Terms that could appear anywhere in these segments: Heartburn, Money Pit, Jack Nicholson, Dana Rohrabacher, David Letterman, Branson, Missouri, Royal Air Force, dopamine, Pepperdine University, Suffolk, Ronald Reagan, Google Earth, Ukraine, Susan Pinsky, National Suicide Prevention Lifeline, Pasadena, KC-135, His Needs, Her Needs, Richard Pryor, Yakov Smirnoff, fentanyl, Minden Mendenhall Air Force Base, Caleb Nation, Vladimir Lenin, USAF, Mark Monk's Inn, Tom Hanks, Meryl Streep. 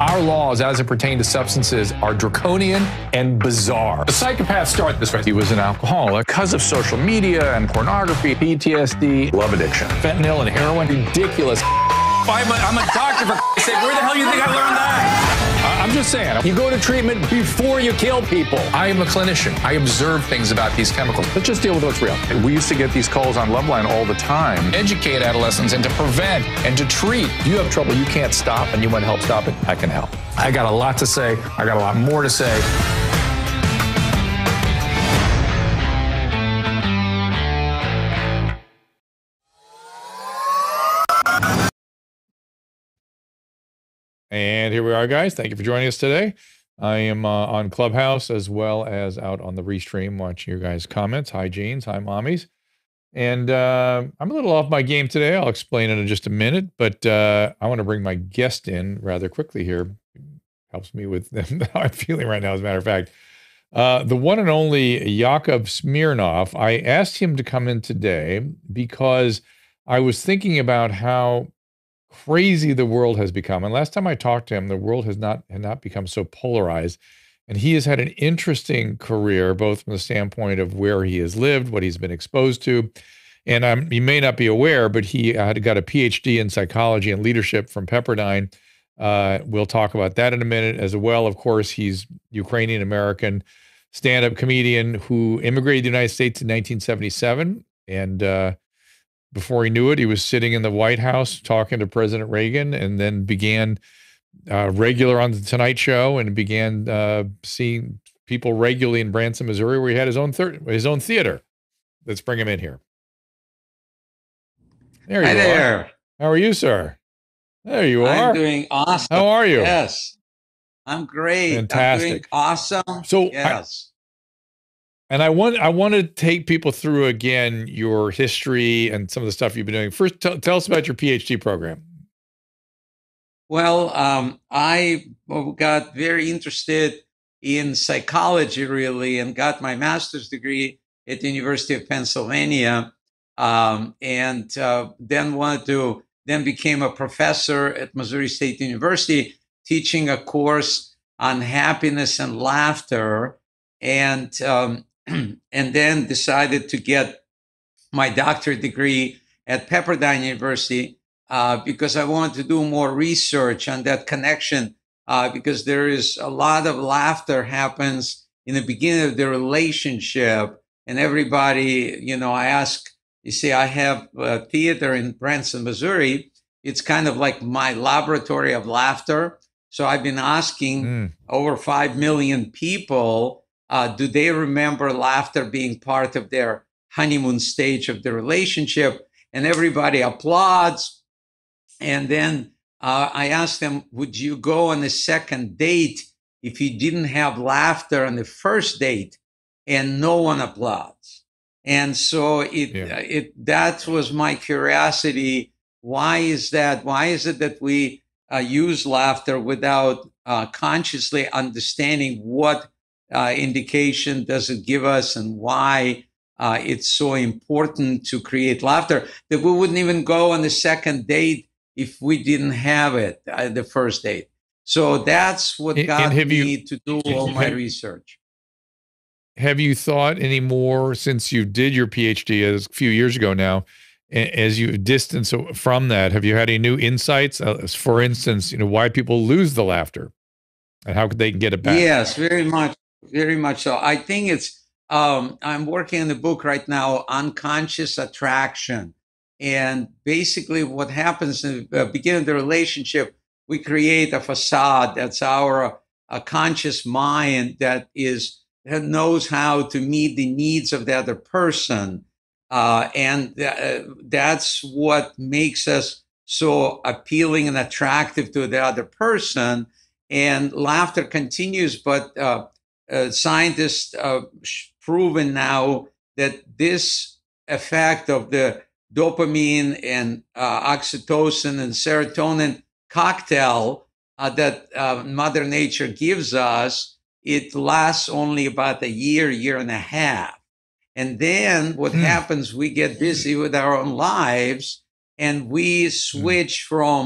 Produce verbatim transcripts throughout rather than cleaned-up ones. Our laws as it pertains to substances are draconian and bizarre. The psychopaths start this way. He was an alcoholic because of social media and pornography, P T S D, love addiction, fentanyl and heroin. Ridiculous. I'm a, I'm a doctor for sake. Where the hell do you think I learned that? I'm just saying, you go to treatment before you kill people. I am a clinician. I observe things about these chemicals. Let's just deal with what's real. We used to get these calls on Loveline all the time. Educate adolescents and to prevent and to treat. You have trouble you can't stop and you want help stop it, I can help. I got a lot to say. I got a lot more to say. And here we are, guys. Thank you for joining us today. I am uh, on Clubhouse as well as out on the Restream watching your guys' comments. Hi, Jeans. Hi, Mommies. And uh, I'm a little off my game today. I'll explain it in just a minute, but uh, I want to bring my guest in rather quickly here. Helps me with how I'm feeling right now, as a matter of fact. Uh, the one and only Yakov Smirnoff. I asked him to come in today because I was thinking about how crazy the world has become. And last time I talked to him, the world has not had not become so polarized. And he has had an interesting career, both from the standpoint of where he has lived, what he's been exposed to. And um, you may not be aware, but he had got a P H D in psychology and leadership from Pepperdine. Uh, we'll talk about that in a minute as well. Of course, he's Ukrainian-American stand-up comedian who immigrated to the United States in nineteen seventy-seven. And uh, before he knew it, he was sitting in the White House talking to President Reagan, and then began uh, regular on the Tonight Show, and began uh, seeing people regularly in Branson, Missouri, where he had his own his own theater. Let's bring him in here. There you Hi are. There. How are you, sir? There you are. I'm doing awesome. How are you? Yes, I'm great. Fantastic. I'm doing awesome. So yes. I, And I want I want to take people through again your history and some of the stuff you've been doing. First, tell us about your P H D program. Well, um, I got very interested in psychology, really, and got my master's degree at the University of Pennsylvania, um, and uh, then wanted to then became a professor at Missouri State University, teaching a course on happiness and laughter, and um, and then decided to get my doctorate degree at Pepperdine University uh, because I wanted to do more research on that connection uh, because there is a lot of laughter happens in the beginning of the relationship. And everybody, you know, I ask, you see, I have a theater in Branson, Missouri. It's kind of like my laboratory of laughter. So I've been asking mm. over five million people, Uh, do they remember laughter being part of their honeymoon stage of the relationship? And everybody applauds. And then uh, I asked them, would you go on a second date if you didn't have laughter on the first date? And no one applauds. And so it, yeah. it that was my curiosity. Why is that? Why is it that we uh, use laughter without uh, consciously understanding what Uh, indication does it give us and why uh, it's so important to create laughter that we wouldn't even go on the second date if we didn't have it uh, the first date. So that's what and, got and me you, to do all my have, research. Have you thought any more since you did your P H D as a few years ago now, as you distance from that, have you had any new insights? Uh, for instance, you know, why people lose the laughter and how could they get it back? Yes, very much. Very much so. I think it's, um, I'm working on a book right now, Unconscious Attraction. And basically what happens in the beginning of the relationship, we create a facade that's our a conscious mind that is that knows how to meet the needs of the other person. Uh, and th that's what makes us so appealing and attractive to the other person. And laughter continues, but uh, Uh, scientists have uh, proven now that this effect of the dopamine and uh, oxytocin and serotonin cocktail uh, that uh, Mother Nature gives us, it lasts only about a year, year and a half. And then what mm. happens, we get busy with our own lives and we switch mm. from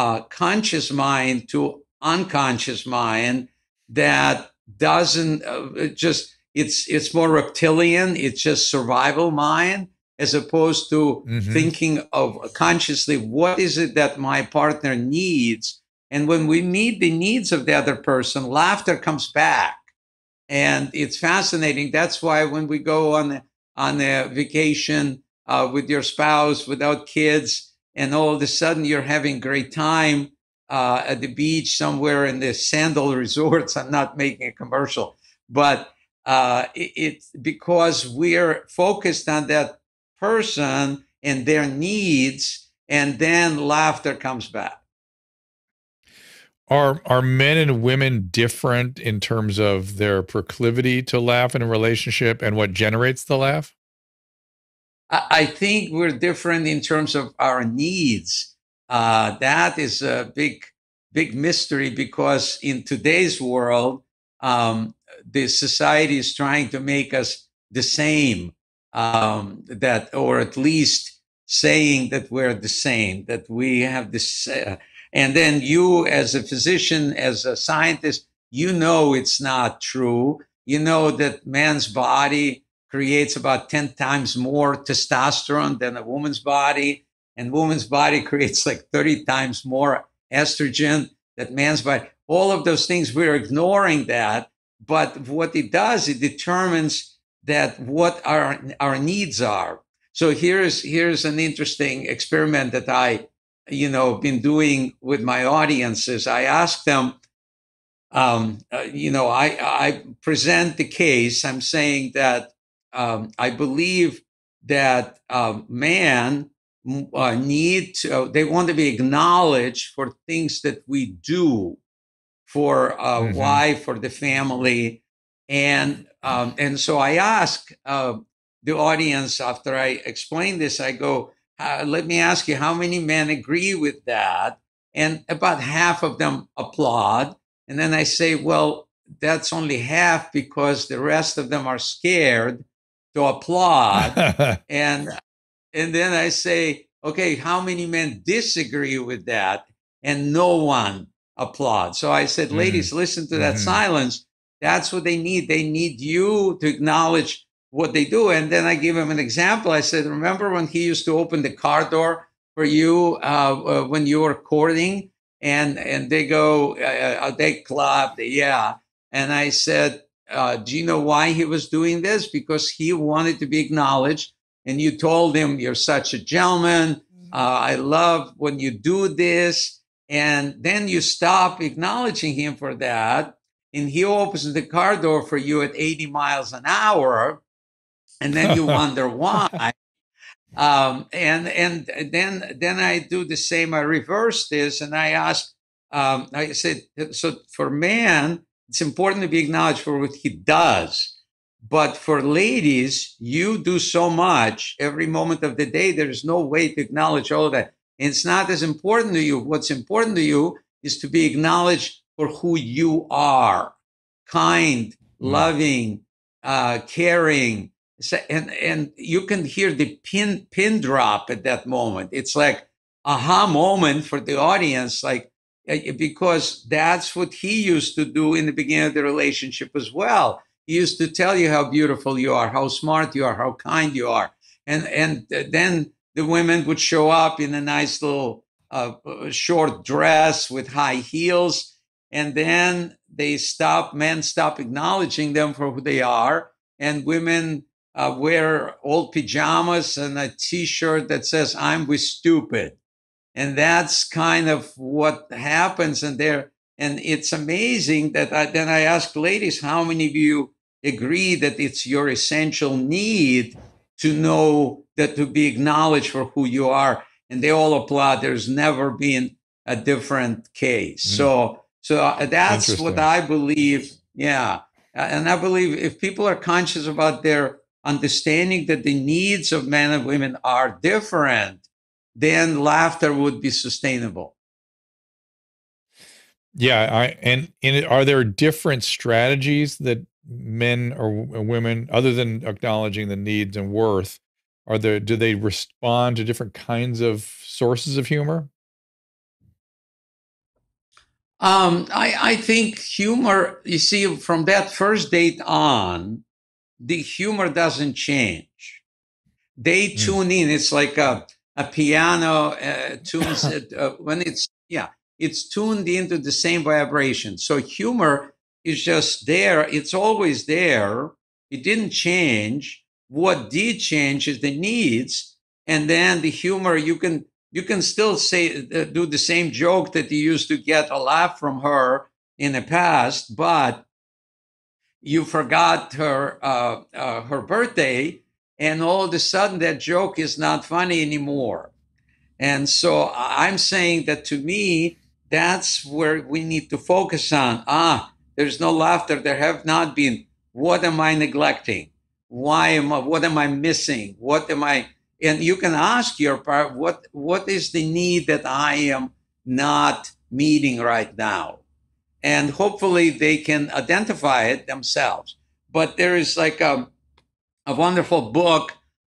uh, conscious mind to unconscious mind that doesn't uh, it just, it's it's more reptilian, it's just survival mind, as opposed to mm-hmm. thinking of consciously, what is it that my partner needs? And when we meet the needs of the other person, laughter comes back. And it's fascinating. That's why when we go on, on a vacation uh, with your spouse, without kids, and all of a sudden you're having a great time uh, at the beach somewhere in the sandal resorts. I'm not making a commercial, but uh, it's because we're focused on that person and their needs, and then laughter comes back. Are are men and women different in terms of their proclivity to laugh in a relationship and what generates the laugh? I think we're different in terms of our needs. Uh, that is a big, big mystery, because in today's world, um, the society is trying to make us the same, um, that, or at least saying that we're the same, that we have this. Uh, And then you, as a physician, as a scientist, you know it's not true. You know that man's body creates about ten times more testosterone than a woman's body, and woman's body creates like thirty times more estrogen than man's body. All of those things, we're ignoring that. But what it does, it determines that what our, our needs are. So here's, here's an interesting experiment that I you know, been doing with my audiences. I ask them, um, uh, you know, I, I present the case. I'm saying that um, I believe that uh, man uh, need to, uh, they want to be acknowledged for things that we do for uh, mm-hmm. wife, for the family. And, um, and so I ask uh, the audience, after I explain this, I go, Uh, let me ask you, how many men agree with that? And about half of them applaud. And then I say, well, that's only half, because the rest of them are scared to applaud. and and then I say, okay, how many men disagree with that? And no one applauds. So I said, mm-hmm. ladies, listen to that mm-hmm. silence. That's what they need. They need you to acknowledge what they do. And then I give him an example. I said, remember when he used to open the car door for you uh, uh, when you were courting? And and they go, uh, they clapped, yeah. And I said, uh, do you know why he was doing this? Because he wanted to be acknowledged. And you told him, you're such a gentleman. Uh, I love when you do this. And then you stop acknowledging him for that. And he opens the car door for you at eighty miles an hour. And then you wonder why. Um, and and then then I do the same. I reverse this, and I ask, um, I said, so for man, it's important to be acknowledged for what he does. But for ladies, you do so much every moment of the day. There's no way to acknowledge all of that. And it's not as important to you. What's important to you is to be acknowledged for who you are: kind, mm-hmm. loving, uh, caring. So, and and you can hear the pin pin drop at that moment. It's like aha moment for the audience, like, because that's what he used to do in the beginning of the relationship as well. He used to tell you how beautiful you are, how smart you are, how kind you are, and and then the women would show up in a nice little uh, short dress with high heels, and then they stop. Men stop acknowledging them for who they are, and women Uh, wear old pajamas and a t-shirt that says, I'm with stupid. And that's kind of what happens in there. And it's amazing that I, then I ask ladies, how many of you agree that it's your essential need to know that, to be acknowledged for who you are? And they all applaud. There's never been a different case. Mm. So, so that's what I believe. Yeah. And I believe if people are conscious about their understanding that the needs of men and women are different, then laughter would be sustainable. Yeah, I, and, and are there different strategies that men or women, other than acknowledging the needs and worth, are there? Do they respond to different kinds of sources of humor? Um, I, I think humor, you see, from that first date on, the humor doesn't change. They mm. tune in. It's like a, a piano uh, tunes it, uh, when it's, yeah, it's tuned into the same vibration. So humor is just there. It's always there. It didn't change. What did change is the needs. And then the humor, you can You can still say uh, do the same joke that you used to get a laugh from her in the past, but you forgot her uh, uh, her birthday, and all of a sudden that joke is not funny anymore. And so I'm saying that, to me, that's where we need to focus on. Ah, there's no laughter. There have not been. What am I neglecting? Why am I? What am I missing? What am I? And you can ask your part, what what is the need that I am not meeting right now? And hopefully they can identify it themselves. But there is like a, a wonderful book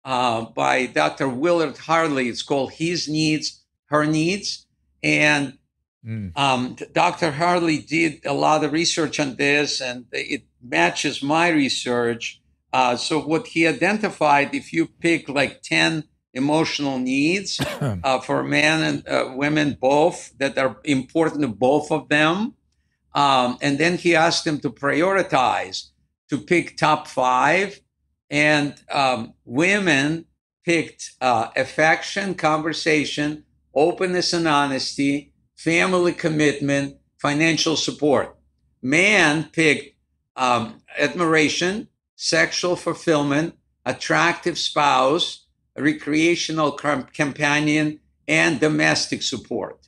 uh, by Doctor Willard Harley. It's called His Needs, Her Needs. And mm. um, Doctor Harley did a lot of research on this, and it matches my research. Uh, so what he identified, if you pick like ten emotional needs uh, for men and uh, women, both, that are important to both of them, um, and then he asked them to prioritize, to pick top five, and um, women picked uh, affection, conversation, openness and honesty, family commitment, financial support. Men picked um, admiration, sexual fulfillment, attractive spouse, recreational companion, and domestic support.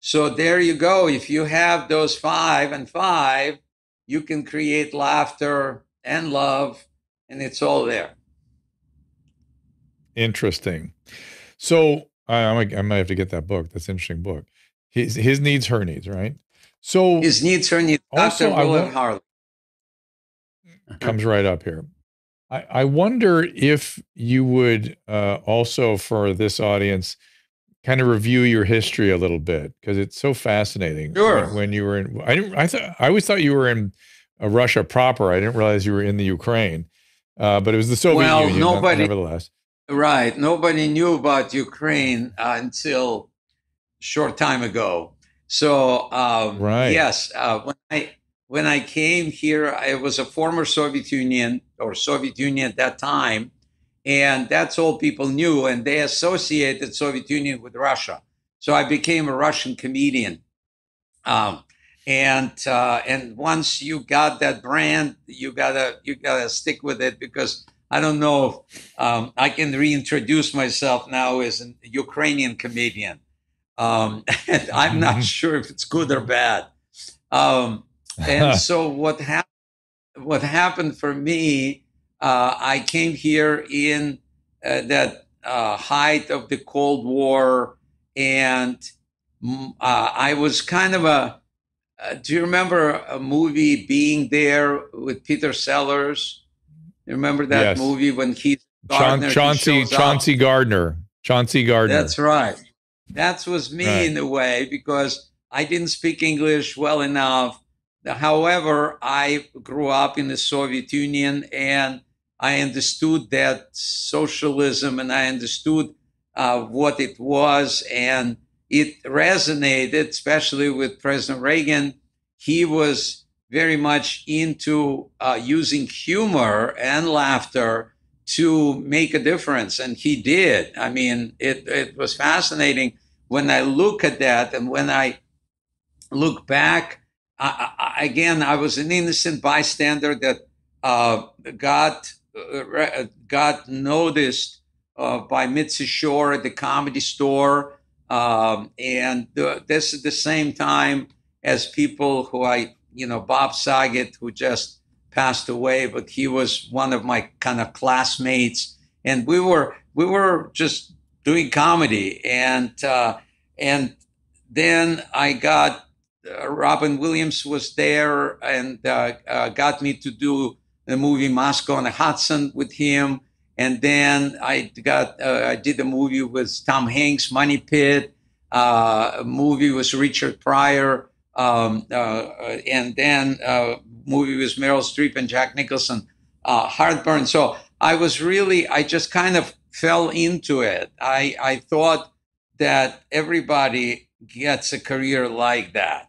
So there you go. If you have those five and five, you can create laughter and love, and it's all there. Interesting. So I, I might have to get that book. That's an interesting book. His, his needs, her needs, right? So his needs, her needs. Doctor Willard Harley comes right up here. I, I wonder if you would uh, also, for this audience, kind of review your history a little bit, because it's so fascinating. Sure. When, when you were in, I didn't. I thought I always thought you were in uh, Russia proper. I didn't realize you were in the Ukraine, uh, but it was the Soviet well, Union. Nobody, nevertheless, right? Nobody knew about Ukraine uh, until a short time ago. So, um, right. Yes, uh, when I. When I came here, it was a former Soviet Union, or Soviet Union at that time, and that's all people knew, and they associated Soviet Union with Russia. So I became a Russian comedian. Um, and uh, and once you got that brand, you gotta you gotta stick with it, because I don't know if um, I can reintroduce myself now as an Ukrainian comedian. Um, and I'm not sure if it's good or bad. Um, And so what happened, what happened for me, uh, I came here in uh, that uh, height of the Cold War, and uh, I was kind of a, uh, do you remember a movie, Being There, with Peter Sellers? You remember that yes. movie when he's Gardner, Chauncey, he Chauncey Gardner, Chauncey Gardner. That's right. That was me right. in a way, because I didn't speak English well enough. However, I grew up in the Soviet Union, and I understood that socialism, and I understood uh, what it was, and it resonated, especially with President Reagan. He was very much into uh, using humor and laughter to make a difference, and he did. I mean, it, it was fascinating when I look at that, and when I look back, I, I, again, I was an innocent bystander that uh, got uh, got noticed uh, by Mitzi Shore at the Comedy Store, um, and uh, this is the same time as people who I, you know, Bob Saget, who just passed away, but he was one of my kind of classmates, and we were we were just doing comedy, and uh, and then I got. Uh, Robin Williams was there, and uh, uh, got me to do the movie Moscow on the Hudson with him. And then I got uh, I did a movie with Tom Hanks, Money Pit. Uh, a movie with Richard Pryor, Um, uh, and then uh, movie with Meryl Streep and Jack Nicholson, uh, Heartburn. So I was really, I just kind of fell into it. I, I thought that everybody gets a career like that.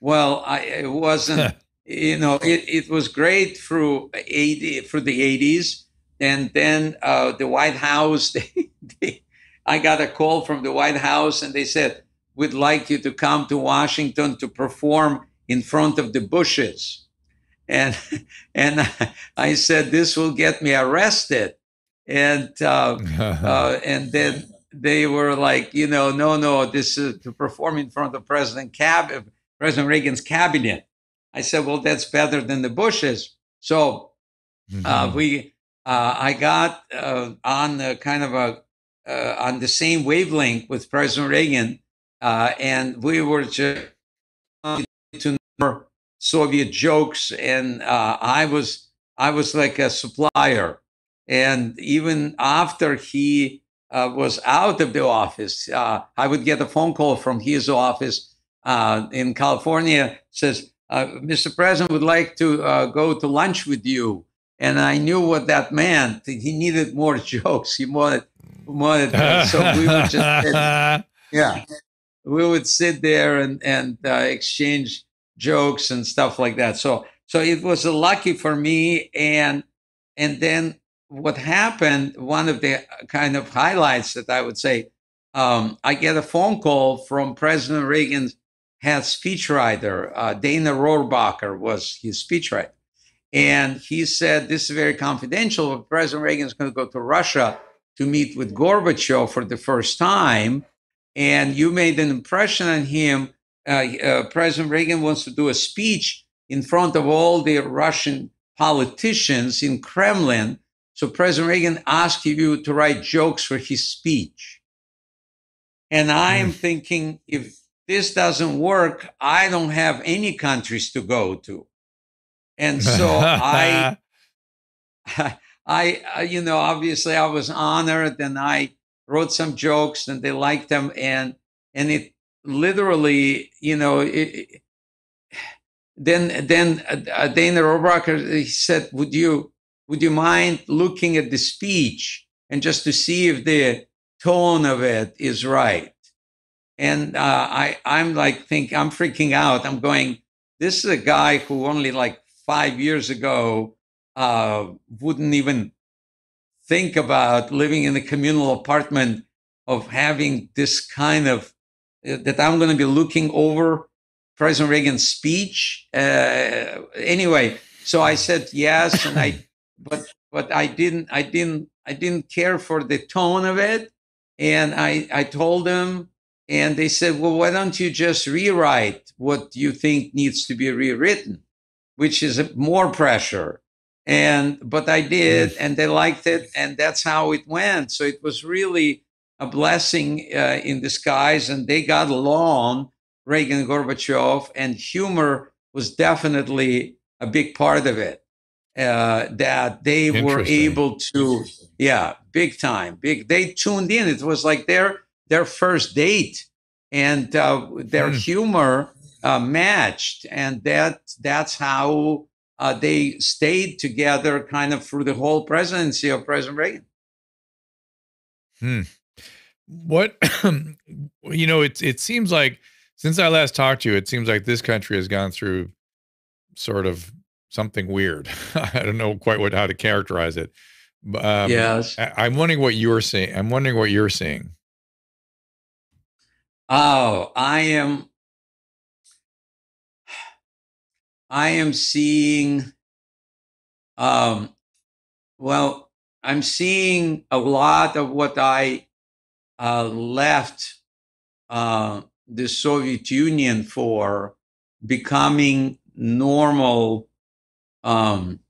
Well, I, it wasn't, you know, it, it was great through eighty, through the eighties. And then uh, the White House, they, they, I got a call from the White House and they said, we'd like you to come to Washington to perform in front of the Bushes. And and I said, this will get me arrested. And uh, uh, and then they were like, you know, no, no, this is to perform in front of President Cab- President Reagan's cabinet. I said, well, that's better than the Bushes. So mm-hmm. uh, we uh, I got uh, on a kind of a uh, on the same wavelength with President Reagan. Uh, and we were just to number Soviet jokes, and uh, I was I was like a supplier. And even after he uh, was out of the office, uh, I would get a phone call from his office uh, in California. Says, uh, "Mister President would like to uh, go to lunch with you." And I knew what that meant. He needed more jokes. He wanted wanted them. So we would just yeah. We would sit there and and uh, exchange jokes and stuff like that. So so it was uh, lucky for me. And and then what happened? One of the kind of highlights that I would say, um, I get a phone call from President Reagan's head speechwriter, uh, Dana Rohrabacher was his speechwriter, and he said, "This is very confidential. But President Reagan is going to go to Russia to meet with Gorbachev for the first time. And you made an impression on him. Uh, uh, President Reagan wants to do a speech in front of all the Russian politicians in Kremlin. So President Reagan asked you to write jokes for his speech." And I'm mm. thinking, if this doesn't work, I don't have any countries to go to. And so I, I, you know, obviously I was honored, and I wrote some jokes and they liked them. And and it literally, you know, it, it, then then uh, Dana Rohrabacher, he said, would you would you mind looking at the speech and just to see if the tone of it is right? And uh, I, I'm like, think I'm freaking out. I'm going, this is a guy who only like five years ago uh, wouldn't even think about living in a communal apartment, of having this kind of, uh, that I'm going to be looking over President Reagan's speech. Uh, anyway, so I said yes, and I, but but I didn't, I didn't, I didn't care for the tone of it, and I I told them, and they said, well, why don't you just rewrite what you think needs to be rewritten, which is more pressure. And, but I did, and they liked it, and that's how it went. So it was really a blessing uh, in disguise, and they got along, Reagan and Gorbachev, and humor was definitely a big part of it, uh, that they were able to, yeah, big time, big, they tuned in. It was like their, their first date, and uh, their humor uh, matched, and that, that's how Uh, they stayed together kind of through the whole presidency of President Reagan. Hmm. What, you know, it, it seems like since I last talked to you, it seems like this country has gone through sort of something weird. I don't know quite what, how to characterize it. Um, yes. I, I'm wondering what you're seeing. I'm wondering what you're seeing. Oh, I am. I am seeing, um, well, I'm seeing a lot of what I uh, left uh, the Soviet Union for becoming normal um,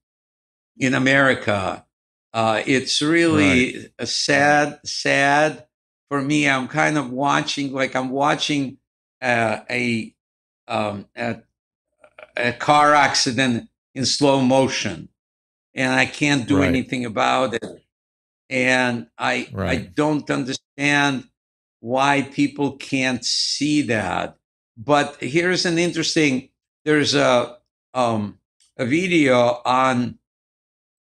in America. Uh, it's really right. a sad, sad for me. I'm kind of watching, like I'm watching uh, a, um, a a car accident in slow motion, and I can't do right. anything about it. And I, right. I don't understand why people can't see that, But here's an interesting, there's a um, a video on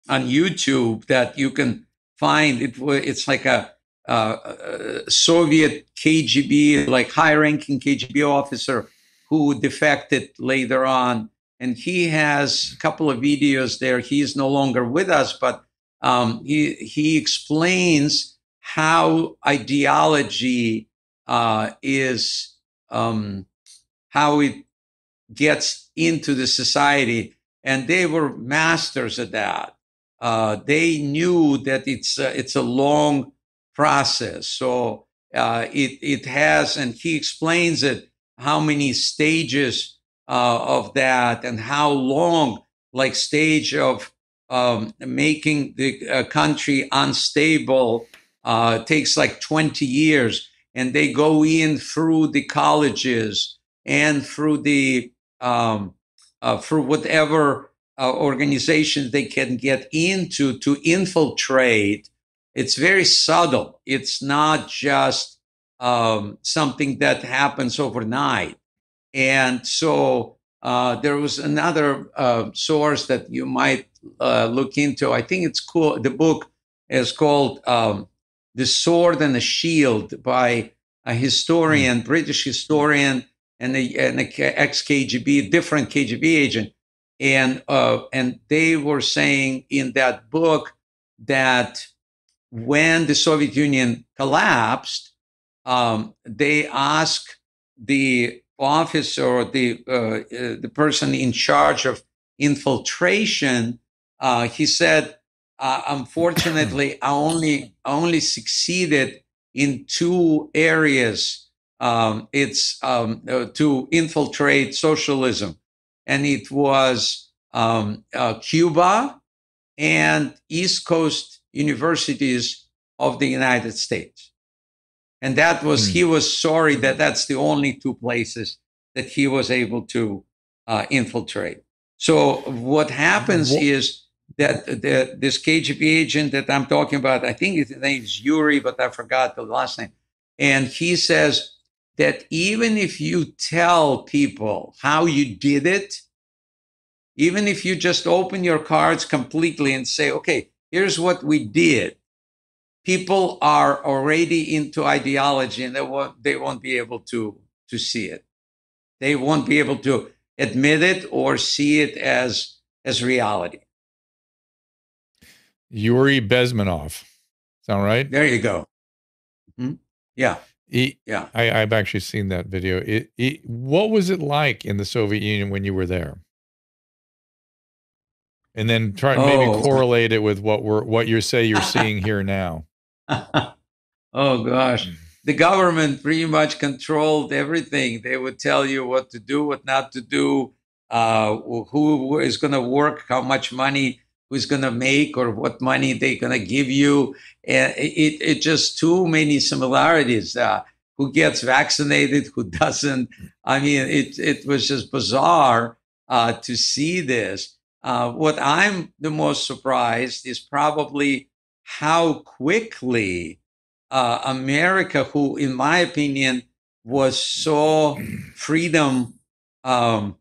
on YouTube that you can find. It it's like a, a Soviet K G B, like high-ranking K G B officer who defected later on, and he has a couple of videos there. He's no longer with us, but um, he he explains how ideology uh, is um, how it gets into the society, and they were masters at that. Uh, they knew that it's uh, it's a long process, so uh, it it has, and he explains it how many stages uh, of that and how long, like stage of um, making the uh, country unstable uh, takes like twenty years, and they go in through the colleges and through the um, uh, through whatever uh, organizations they can get into to infiltrate. It's very subtle. It's not just Um, something that happens overnight. And so uh, there was another uh, source that you might uh, look into. I think it's cool. The book is called um, The Sword and the Shield by a historian, mm-hmm. British historian, and an ex-K G B, different K G B agent. And, uh, and they were saying in that book that when the Soviet Union collapsed, Um, they ask the officer or the uh, uh, the person in charge of infiltration. Uh, he said, uh, "Unfortunately, I only I only succeeded in two areas. Um, it's um, uh, to infiltrate socialism, and it was um, uh, Cuba and East Coast universities of the United States." And that was, mm. he was sorry that that's the only two places that he was able to uh, infiltrate. So what happens what? is that the, this K G B agent that I'm talking about, I think his name is Yuri, but I forgot the last name. And he says that even if you tell people how you did it, even if you just open your cards completely and say, okay, here's what we did, people are already into ideology, and they won't, they won't be able to, to see it. They won't be able to admit it or see it as, as reality. Yuri Bezmenov. Sound right? There you go. Mm-hmm. Yeah. It, yeah. I, I've actually seen that video. It, it, what was it like in the Soviet Union when you were there? And then try and maybe oh. correlate it with what we're, what you say you're seeing here now. Oh gosh, the government pretty much controlled everything. They would tell you what to do, what not to do, uh, who is going to work, how much money, who's going to make, or what money they're going to give you. And it, it just too many similarities. Uh, who gets vaccinated, who doesn't? I mean, it it was just bizarre uh, to see this. Uh, what I'm the most surprised is probably how quickly uh, America, who, in my opinion, was so freedom, um,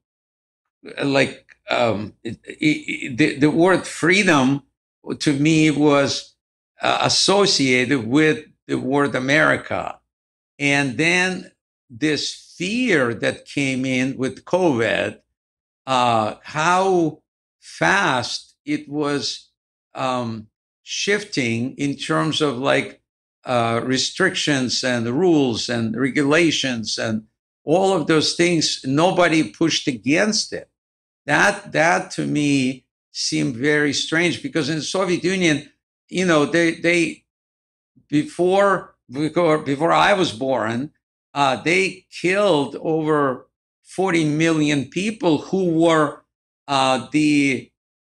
like um, it, it, the, the word freedom to me was uh, associated with the word America. And then this fear that came in with COVID, uh, how fast it was um, shifting in terms of like uh, restrictions and rules and regulations and all of those things. Nobody pushed against it. That that to me seemed very strange, because in the Soviet Union, you know, they they before before, before I was born, uh, they killed over forty million people who were Uh, the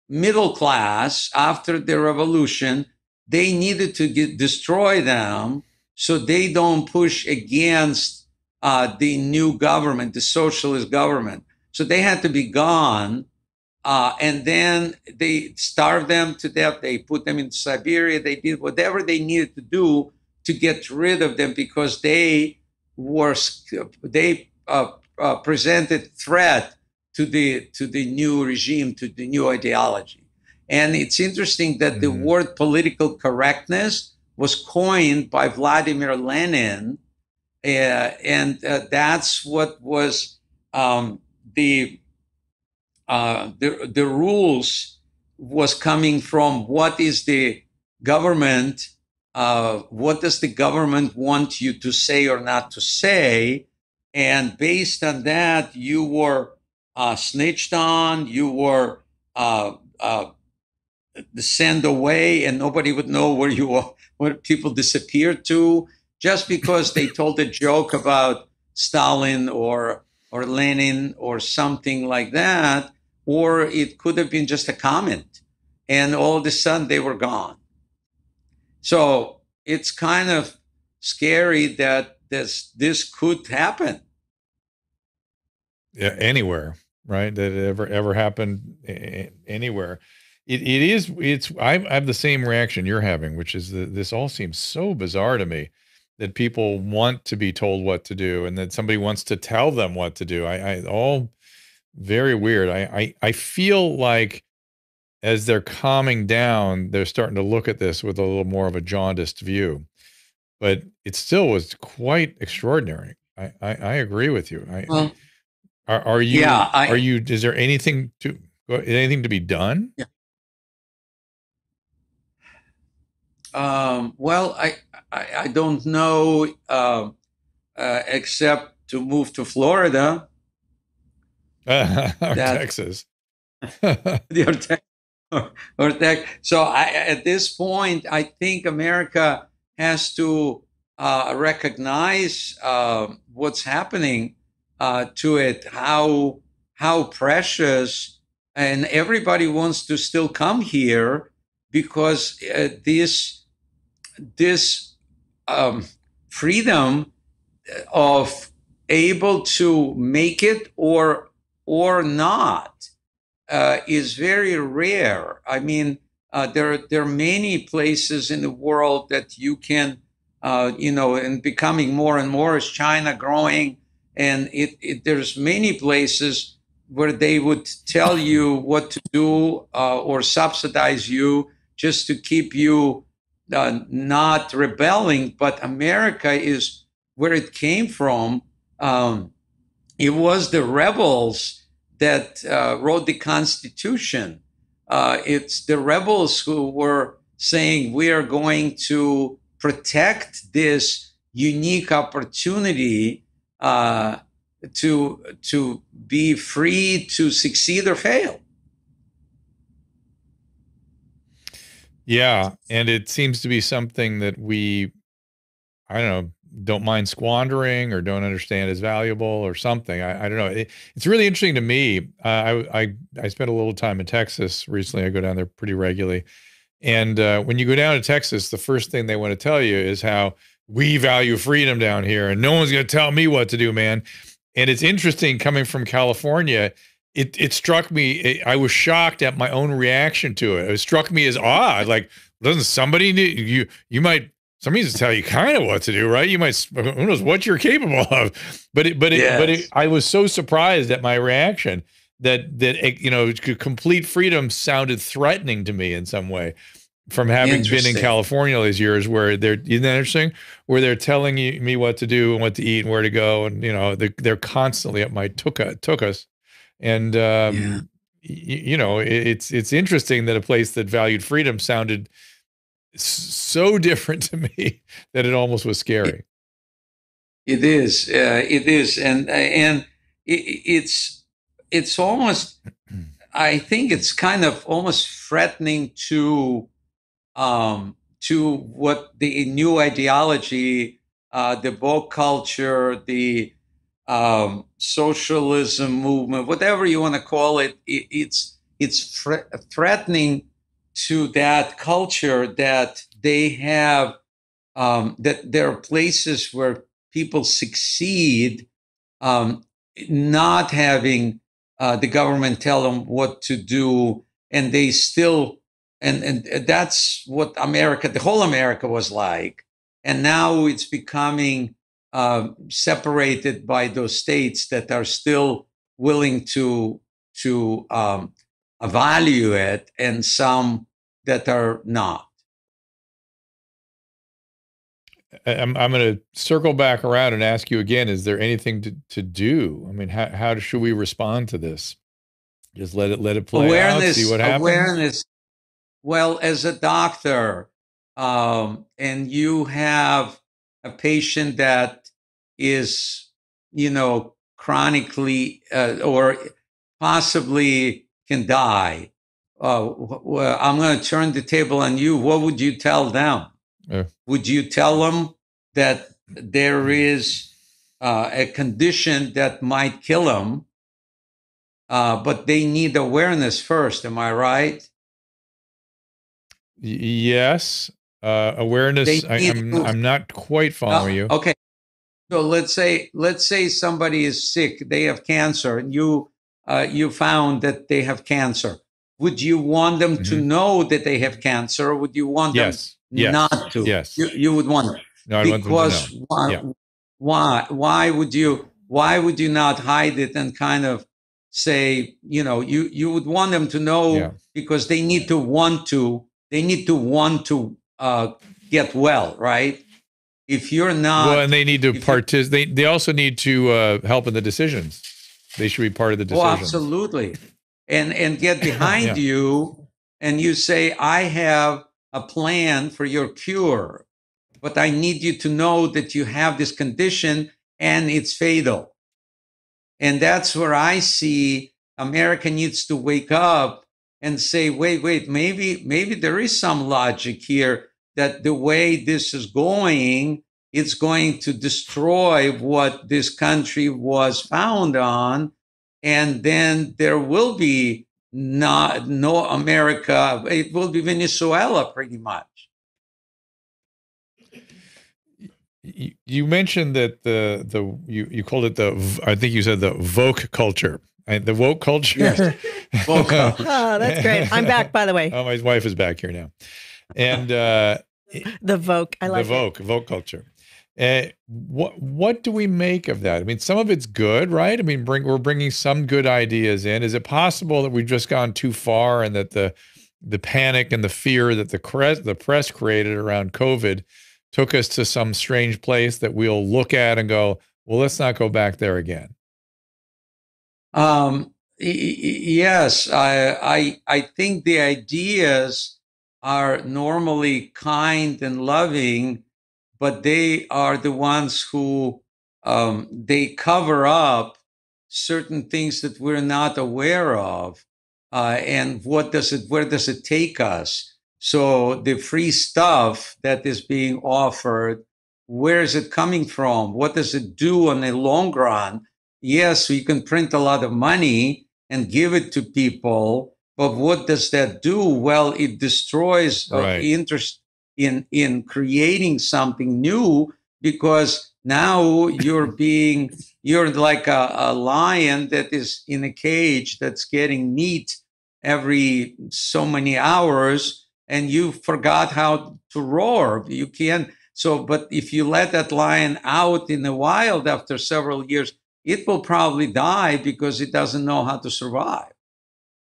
middle class. After the revolution, they needed to get, destroy them so they don't push against uh, the new government, the socialist government. So they had to be gone, uh, and then they starved them to death. They put them in Siberia. They did whatever they needed to do to get rid of them, because they were they uh, uh, presented threat to the to the new regime, to the new ideology. And it's interesting that mm-hmm. the word political correctness was coined by Vladimir Lenin, uh, and uh, that's what was um, the, uh, the the rules was coming from. What is the government? Uh, what does the government want you to say or not to say? And based on that, you were uh, snitched on. You were uh, uh, sent away, and nobody would know where you were. Where people disappeared to, just because they told a joke about Stalin or or Lenin or something like that, or it could have been just a comment, and all of a sudden they were gone. So it's kind of scary that this this could happen. Yeah, anywhere, right? That it ever ever happened anywhere. It it is. It's. I have the same reaction you're having, which is that this all seems so bizarre to me, that people want to be told what to do, and that somebody wants to tell them what to do. I, I all very weird. I, I I feel like as they're calming down, they're starting to look at this with a little more of a jaundiced view, but it still was quite extraordinary. I I, I agree with you. I, well, are are you? Yeah, I, are you? Is there anything to anything to be done? Yeah. Um, well, I, I, I don't know, uh, uh, except to move to Florida. Uh, or that, Texas. or te- or, or te- so I, at this point, I think America has to uh, recognize uh, what's happening uh, to it, how, how precious, and everybody wants to still come here because uh, this... this um, freedom of able to make it or or not uh, is very rare. I mean, uh, there, there are many places in the world that you can, uh, you know, and becoming more and more is China growing. And it, it there's many places where they would tell you what to do uh, or subsidize you just to keep you Uh, not rebelling, but America is where it came from. Um, it was the rebels that uh, wrote the Constitution. Uh, it's the rebels who were saying, we are going to protect this unique opportunity uh, to, to be free to succeed or fail. Yeah. And it seems to be something that we, I don't know, don't mind squandering or don't understand as valuable or something. I, I don't know. It, it's really interesting to me. Uh, I, I, I spent a little time in Texas recently. I go down there pretty regularly. And uh, when you go down to Texas, the first thing they want to tell you is how we value freedom down here and no one's going to tell me what to do, man. And it's interesting coming from California. It it struck me, it, I was shocked at my own reaction to it. It struck me as odd, like, doesn't somebody need, you, you might, somebody needs to tell you kind of what to do, right? You might, who knows what you're capable of. But it, but it, yes. but it, I was so surprised at my reaction that, that it, you know, complete freedom sounded threatening to me in some way from having been in California all these years where they're, isn't that interesting? Where they're telling you, me what to do and what to eat and where to go. And, you know, they're, they're constantly at my tuka, tukas. And, um, yeah. you, you know, it, it's, it's interesting that a place that valued freedom sounded so different to me that it almost was scary. It, it is, uh, it is. And, uh, and it, it's, it's almost, I think it's kind of almost threatening to, um, to what the new ideology, uh, the woke culture, the, Um, socialism movement, whatever you want to call it, it it's it's thre- threatening to that culture that they have, um, that there are places where people succeed um, not having uh, the government tell them what to do, and they still, and, and that's what America, the whole America was like. And now it's becoming uh, separated by those states that are still willing to to um, value it, and some that are not. I'm, I'm going to circle back around and ask you again, is there anything to, to do? I mean, how, how should we respond to this? Just let it, let it play awareness, out, see what happens? Awareness. Well, as a doctor, um, and you have a patient that is, you know, chronically uh, or possibly can die, uh, I'm going to turn the table on you. What would you tell them? Yeah. Would you tell them that there is uh, a condition that might kill them, uh, but they need awareness first? Am I right? Y yes. Uh, awareness. I, I'm, I'm not quite following uh, you. Okay. So let's say, let's say somebody is sick. They have cancer, and you, uh, you found that they have cancer. Would you want them mm-hmm. to know that they have cancer? Or would you want yes. them? Yes. Not to. Yes. You, you would wonder. No, because want them to know. Why, yeah. why? Why would you? Why would you not hide it and kind of say, you know, you you would want them to know yeah. because they need to want to. They need to want to uh, get well, right? If you're not well, and they need to participate. They they also need to uh, help in the decisions. They should be part of the decision. Oh, absolutely. And and get behind yeah. you, and you say, I have a plan for your cure, but I need you to know that you have this condition and it's fatal. And that's where I see America needs to wake up and say, wait, wait, maybe, maybe there is some logic here that the way this is going, it's going to destroy what this country was found on. And then there will be Not, no America, it will be Venezuela pretty much. You, you mentioned that the, the you, you called it the, I think you said the woke culture. And the woke culture. Yes. Woke culture. Oh, that's great. I'm back, by the way. Oh, my wife is back here now. And uh, the woke, I like the woke, woke culture. Uh, what what do we make of that? I mean, some of it's good, right? I mean, bring, we're bringing some good ideas in. Is it possible that we've just gone too far, and that the the panic and the fear that the press, the press created around COVID took us to some strange place that we'll look at and go, well, let's not go back there again? Um, yes, I, I I think the ideas are normally kind and loving, but they are the ones who um, they cover up certain things that we're not aware of, uh, and what does it? Where does it take us? So the free stuff that is being offered, where is it coming from? What does it do on the long run? Yes, we can print a lot of money and give it to people, but what does that do? Well, it destroys right. the interest in in creating something new, because now you're being you're like a, a lion that is in a cage that's getting meat every so many hours, and you forgot how to roar. You can't. So, but if you let that lion out in the wild after several years, it will probably die because it doesn't know how to survive.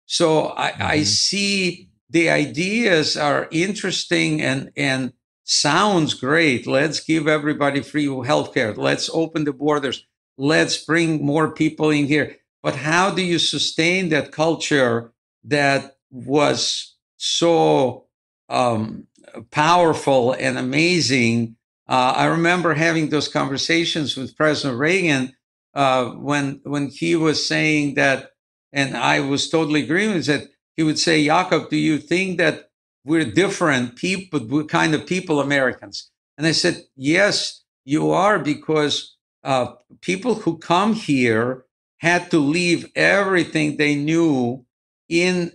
So I, mm-hmm. I see the ideas are interesting and, and sounds great. Let's give everybody free healthcare. Let's open the borders. Let's bring more people in here. But how do you sustain that culture that was so um, powerful and amazing? Uh, I remember having those conversations with President Reagan uh, when, when he was saying that, and I was totally agreeing with it. He would say, Yakov, do you think that we're different people, we're kind of people, Americans? And I said, yes, you are, because uh, people who come here had to leave everything they knew in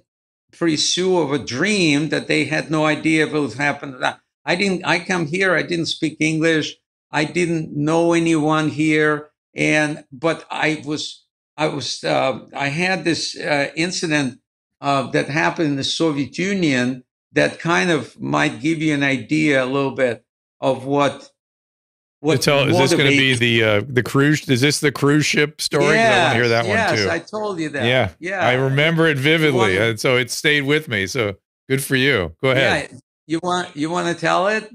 pursuit of a dream that they had no idea if it would happen or not. I didn't, I come here, I didn't speak English, I didn't know anyone here, and but I was, I was, uh, I had this uh, incident Uh, that happened in the Soviet Union that kind of might give you an idea a little bit of what What, tell, is this going to be the uh, the cruise? Is this the cruise ship story? Yes, I want to hear that yes, one too. Yes, I told you that. Yeah, yeah. I remember it vividly, and so it stayed with me. So good for you. Go ahead. Yeah, you want you want to tell it?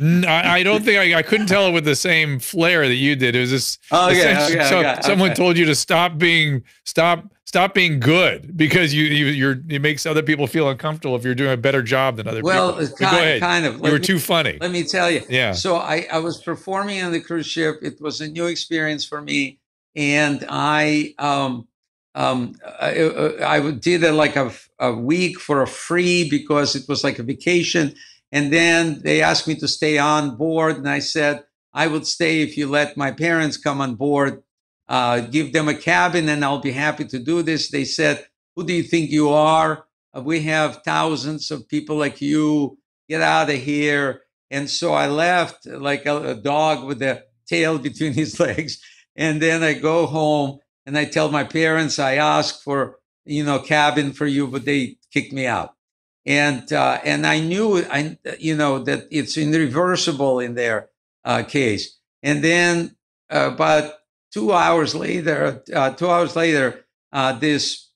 No, I don't think I, I couldn't tell it with the same flair that you did. It was this. Oh yeah. Okay, okay, so, okay, someone okay. told you to stop being stop stop being good because you you you're, it makes other people feel uncomfortable if you're doing a better job than other well, people. Well, so kind, kind of. You let were me, too funny. Let me tell you. Yeah. So I I was performing on the cruise ship. It was a new experience for me, and I um um I, I did it like a a week for a free because it was like a vacation. And then they asked me to stay on board. And I said, I would stay if you let my parents come on board, uh, give them a cabin, and I'll be happy to do this. They said, who do you think you are? We have thousands of people like you. Get out of here. And so I left like a, a dog with a tail between his legs. And then I go home and I tell my parents, I ask for, you know, cabin for you, but they kicked me out. And uh, and I knew I you know that it's irreversible in their uh, case. And then uh, about two hours later, uh, two hours later, uh, this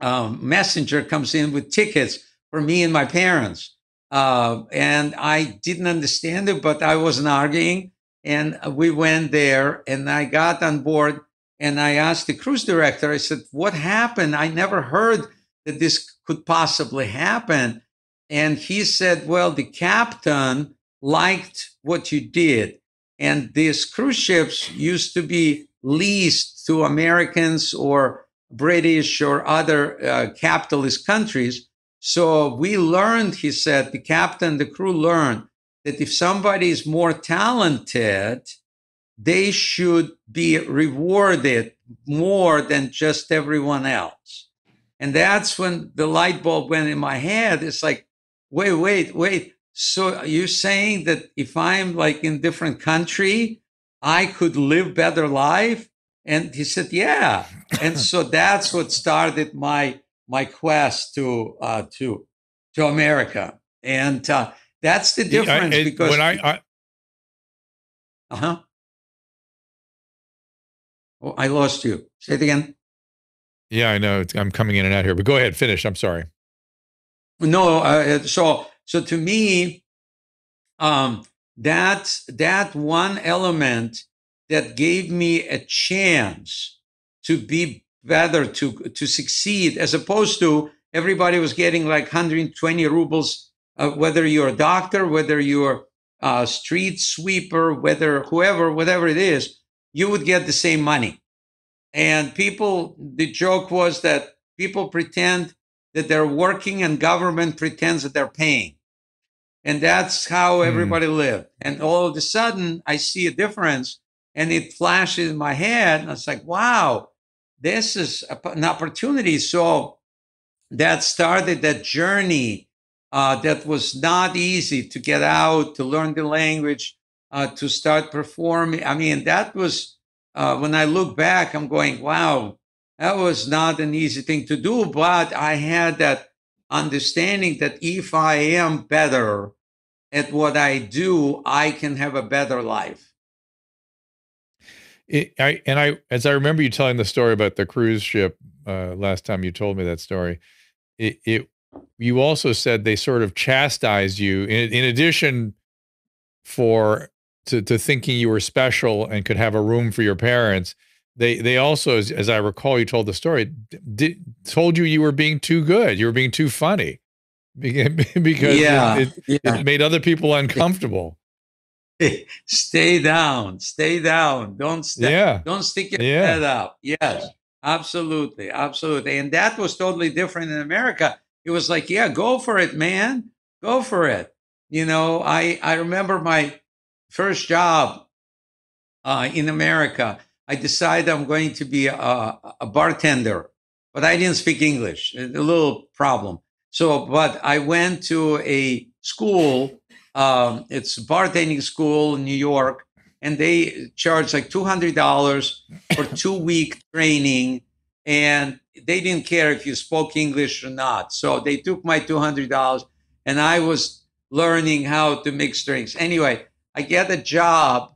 um, messenger comes in with tickets for me and my parents. Uh, and I didn't understand it, but I wasn't arguing. And we went there, and I got on board, and I asked the cruise director. I said, "What happened? I never heard that this could possibly happen." And he said, well, the captain liked what you did. And these cruise ships used to be leased to Americans or British or other uh, capitalist countries. So we learned, he said, the captain, the crew learned that if somebody is more talented, they should be rewarded more than just everyone else. And that's when the light bulb went in my head. It's like, wait, wait, wait. So you're saying that if I'm like in different country, I could live better life? And he said, yeah. And so that's what started my my quest to uh, to to America. And uh, that's the difference. I, it, because when I, I uh huh. Oh, I lost you. Say it again. Yeah, I know. It's, I'm coming in and out here, but go ahead, finish. I'm sorry. No, uh, so so to me, um, that that one element that gave me a chance to be better, to to succeed, as opposed to everybody was getting like one hundred twenty rubles, uh, whether you're a doctor, whether you're a street sweeper, whether whoever, whatever it is, you would get the same money. And people, the joke was that people pretend that they're working and government pretends that they're paying. And that's how everybody mm. lived. And all of a sudden, I see a difference and it flashes in my head. And it's like, wow, this is a, an opportunity. So that started that journey uh, that was not easy to get out, to learn the language, uh, to start performing. I mean, that was... Uh, when I look back, I'm going, wow, that was not an easy thing to do. But I had that understanding that if I am better at what I do, I can have a better life. It, I, and I, as I remember you telling the story about the cruise ship uh, last time you told me that story, it, it you also said they sort of chastised you in, in addition for... To, to thinking you were special and could have a room for your parents, they they also, as, as I recall, you told the story, did, told you you were being too good, you were being too funny, because yeah, it, it, yeah. it made other people uncomfortable. Stay down, stay down, don't stay, yeah. don't stick your yeah. head up. Yes, absolutely, absolutely, and that was totally different in America. It was like, yeah, go for it, man, go for it. You know, I I remember my first job uh, in America, I decided I'm going to be a, a bartender, but I didn't speak English, a little problem. So, but I went to a school, um, it's a bartending school in New York, and they charged like two hundred dollars for two-week training, and they didn't care if you spoke English or not. So they took my two hundred dollars, and I was learning how to mix drinks. Anyway, I get a job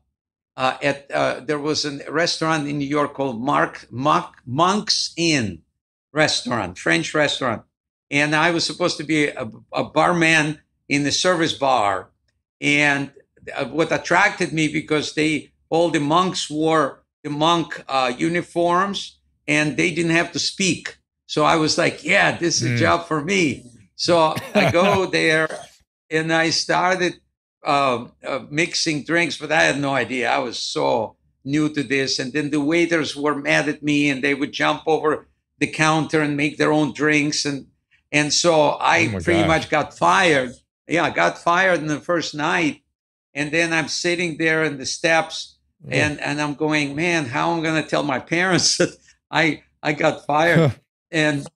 uh, at, uh, there was a restaurant in New York called Mark, Mark Monk's Inn restaurant, French restaurant. And I was supposed to be a, a barman in the service bar. And what attracted me, because they, all the monks wore the monk uh, uniforms and they didn't have to speak. So I was like, yeah, this is mm. a job for me. So I go there and I started uh, uh, mixing drinks, but I had no idea. I was so new to this. And then the waiters were mad at me and they would jump over the counter and make their own drinks. And and so I oh pretty gosh. much got fired. Yeah, I got fired in the first night. And then I'm sitting there in the steps mm. and, and I'm going, man, how am I going to tell my parents that I, I got fired? and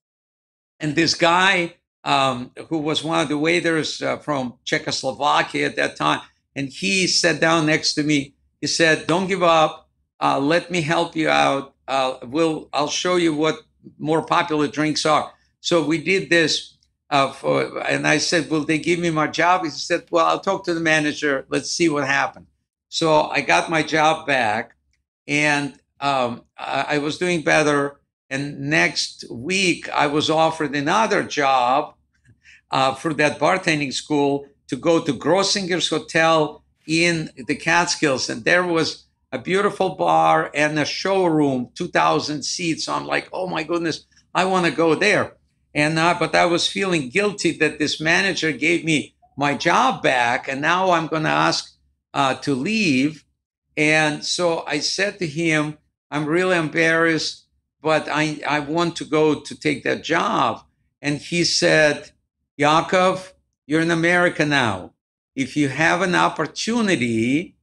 and this guy um, who was one of the waiters uh, from Czechoslovakia at that time, and he sat down next to me. He said, don't give up. Uh, let me help you out. Uh, we'll, I'll show you what more popular drinks are. So we did this. Uh, for, and I said, will they give me my job? He said, well, I'll talk to the manager. Let's see what happened. So I got my job back, and um, I, I was doing better. And next week, I was offered another job uh, for that bartending school to go to Grossinger's Hotel in the Catskills. And there was a beautiful bar and a showroom, two thousand seats. So I'm like, oh, my goodness, I want to go there. And uh, but I was feeling guilty that this manager gave me my job back, and now I'm going to ask uh, to leave. And so I said to him, I'm really embarrassed, but I, I want to go to take that job. And he said, Yakov, you're in America now. If you have an opportunity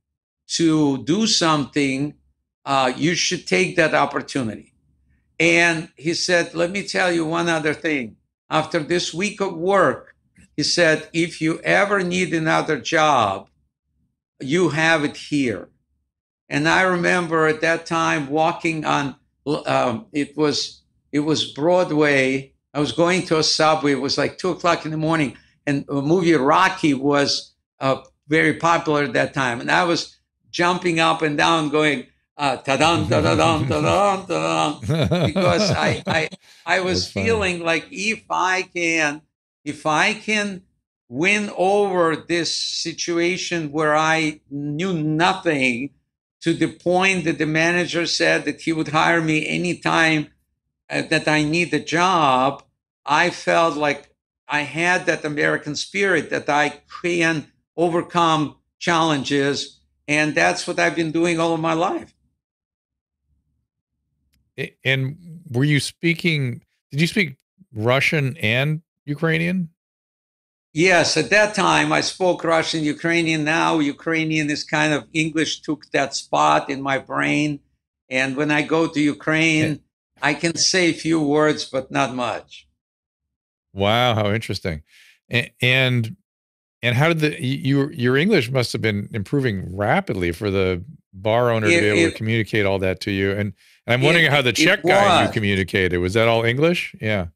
to do something, uh, you should take that opportunity. And he said, let me tell you one other thing. After this week of work, he said, if you ever need another job, you have it here. And I remember at that time walking on, um, it was it was Broadway. I was going to a subway. It was like two o'clock in the morning. And the movie Rocky was uh, very popular at that time. And I was jumping up and down going, Uh, ta-dum, ta-da-dum, ta-dum, ta-dum, because I, I, I was feeling like if I can, if I can win over this situation where I knew nothing, to the point that the manager said that he would hire me anytime uh, that I need a job, I felt like I had that American spirit that I can overcome challenges. And that's what I've been doing all of my life. And were you speaking, did you speak Russian and Ukrainian? Yes, at that time I spoke Russian, Ukrainian. Now Ukrainian is kind of, English took that spot in my brain. And when I go to Ukraine, I can say a few words, but not much. Wow, how interesting. And, and, and how did the, you, your English must have been improving rapidly for the bar owner it, to be able it, to communicate all that to you. And, and I'm wondering it, how the Czech guy was. you communicated. Was that all English? Yeah.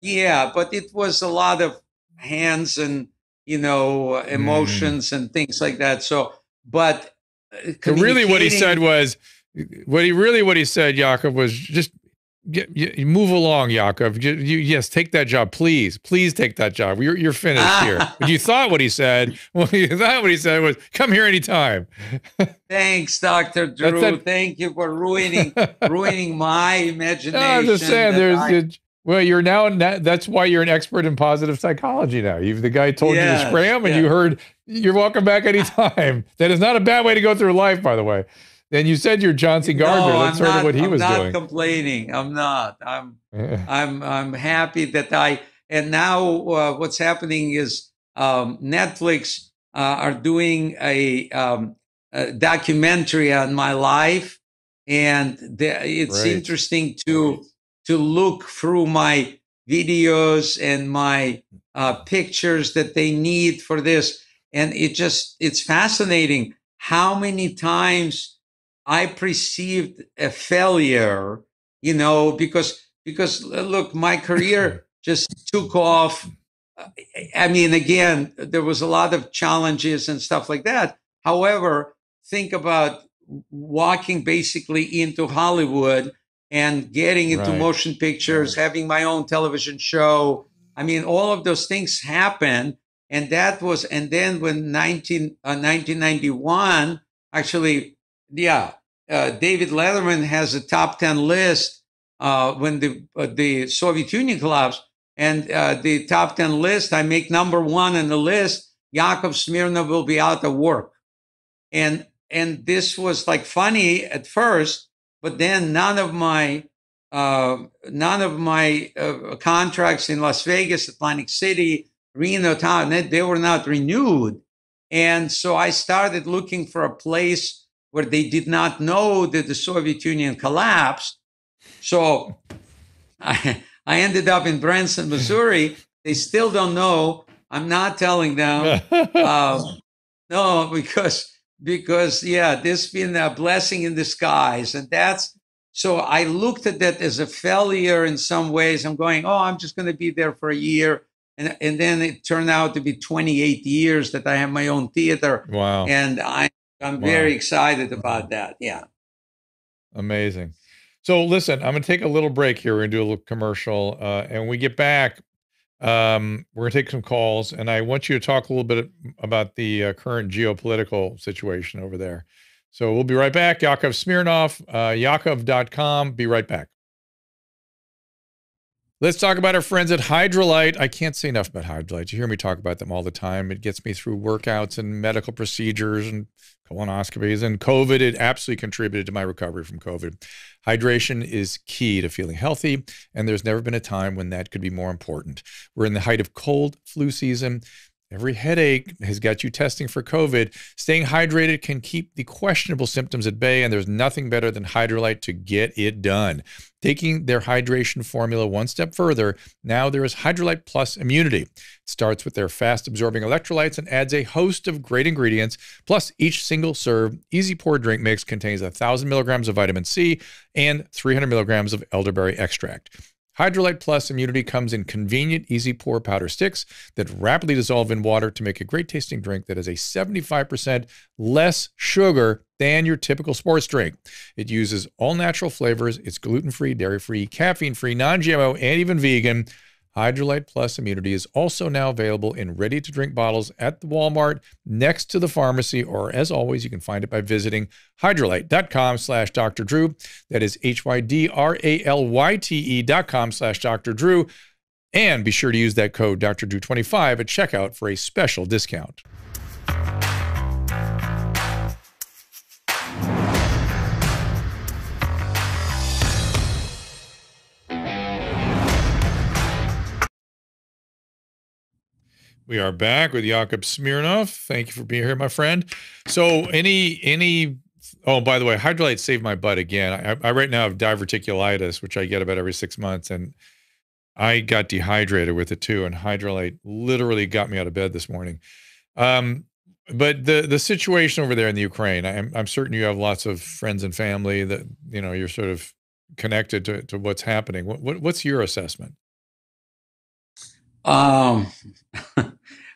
Yeah, but it was a lot of hands and, you know, emotions mm. and things like that. So, but so really what he said was, what he really, what he said, Yakov, was just get, you, move along, Yakov. You, you, yes, take that job. Please, please take that job. You're, you're finished here. But you thought what he said, well, you thought what he said was, come here anytime. Thanks, Doctor Drew. That. Thank you for ruining ruining my imagination. No, I'm just saying, there's, I, there's, well, you're now, that's why you're an expert in positive psychology now. You've, the guy told yes, you to scram, and yes. you heard, you're welcome back anytime. That is not a bad way to go through life, by the way. And you said you're Chauncey Gardner. No, that's sort of what he I'm was doing. I'm not complaining. I'm not. I'm, I'm, I'm happy that I, and now uh, what's happening is um, Netflix uh, are doing a, um, a documentary on my life. And the, it's right. interesting to, right. to look through my videos and my uh, pictures that they need for this. And it just, it's fascinating how many times I perceived a failure, you know, because, because look, my career just took off. I mean, again, there was a lot of challenges and stuff like that, However, think about walking basically into Hollywood and getting into right. motion pictures, right. having my own television show. I mean, all of those things happened. And that was, and then when nineteen, uh, nineteen ninety-one, actually, yeah, uh, David Letterman has a top ten list uh, when the uh, the Soviet Union collapsed. And uh, the top ten list, I make number one in the list, Yakov Smirnoff will be out of work. And and this was like funny at first, but then none of my uh, none of my uh, contracts in Las Vegas, Atlantic City, Reno, town, they were not renewed. And so I started looking for a place where they did not know that the Soviet Union collapsed. So I, I ended up in Branson, Missouri. They still don't know. I'm not telling them. uh, no, because, because yeah, this has been a blessing in disguise. And that's, so I looked at that as a failure in some ways. I'm going, oh, I'm just going to be there for a year. And, and then it turned out to be twenty-eight years that I have my own theater. Wow. And I, I'm wow. very excited about that. Yeah. Amazing. So listen, I'm going to take a little break here. We're going to do a little commercial. Uh, and when we get back, um, we're going to take some calls. And I want you to talk a little bit about the uh, current geopolitical situation over there. So we'll be right back. Yakov Smirnoff, uh, yakov dot com. Be right back. Let's talk about our friends at Hydralyte. I can't say enough about Hydralyte. You hear me talk about them all the time. It gets me through workouts and medical procedures and colonoscopies and COVID. It absolutely contributed to my recovery from COVID. Hydration is key to feeling healthy, and there's never been a time when that could be more important. We're in the height of cold flu season. Every headache has got you testing for COVID. Staying hydrated can keep the questionable symptoms at bay, and there's nothing better than Hydralyte to get it done. Taking their hydration formula one step further, now there is Hydralyte Plus Immunity. It starts with their fast-absorbing electrolytes and adds a host of great ingredients. Plus, each single-serve, easy-pour drink mix contains one thousand milligrams of vitamin C and three hundred milligrams of elderberry extract. Hydralyte Plus Immunity comes in convenient, easy-pour powder sticks that rapidly dissolve in water to make a great-tasting drink that is a seventy-five percent less sugar than your typical sports drink. It uses all-natural flavors. It's gluten-free, dairy-free, caffeine-free, non-G M O, and even vegan. Hydralyte Plus Immunity is also now available in ready-to-drink bottles at the Walmart next to the pharmacy, or as always, you can find it by visiting hydralyte dot com slash Doctor Drew. That is H Y D R A L Y T E dot com slash Doctor Drew. And be sure to use that code Doctor Drew twenty-five at checkout for a special discount. We are back with Yakov Smirnoff. Thank you for being here, my friend. So any, any, oh, by the way, Hydralyte saved my butt again. I, I right now have diverticulitis, which I get about every six months. And I got dehydrated with it too. And Hydralyte literally got me out of bed this morning. Um, but the, the situation over there in the Ukraine, I'm, I'm certain you have lots of friends and family that, you know, you're sort of connected to, to what's happening. What, what, what's your assessment? Um,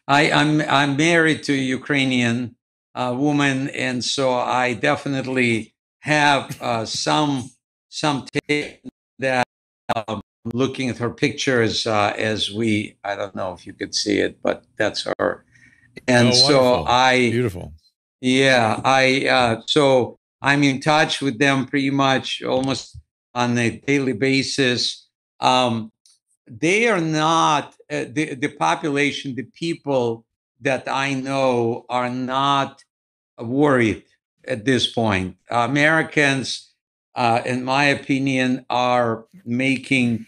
I, I'm, I'm married to a Ukrainian uh, woman, and so I definitely have uh, some some take that uh, looking at her pictures uh, as we, I don't know if you could see it, but that's her. And oh, so I, beautiful. Yeah, I, uh, so I'm in touch with them pretty much almost on a daily basis. Um, They are not, uh, the, the population, the people that I know are not worried at this point. Uh, Americans, uh, in my opinion, are making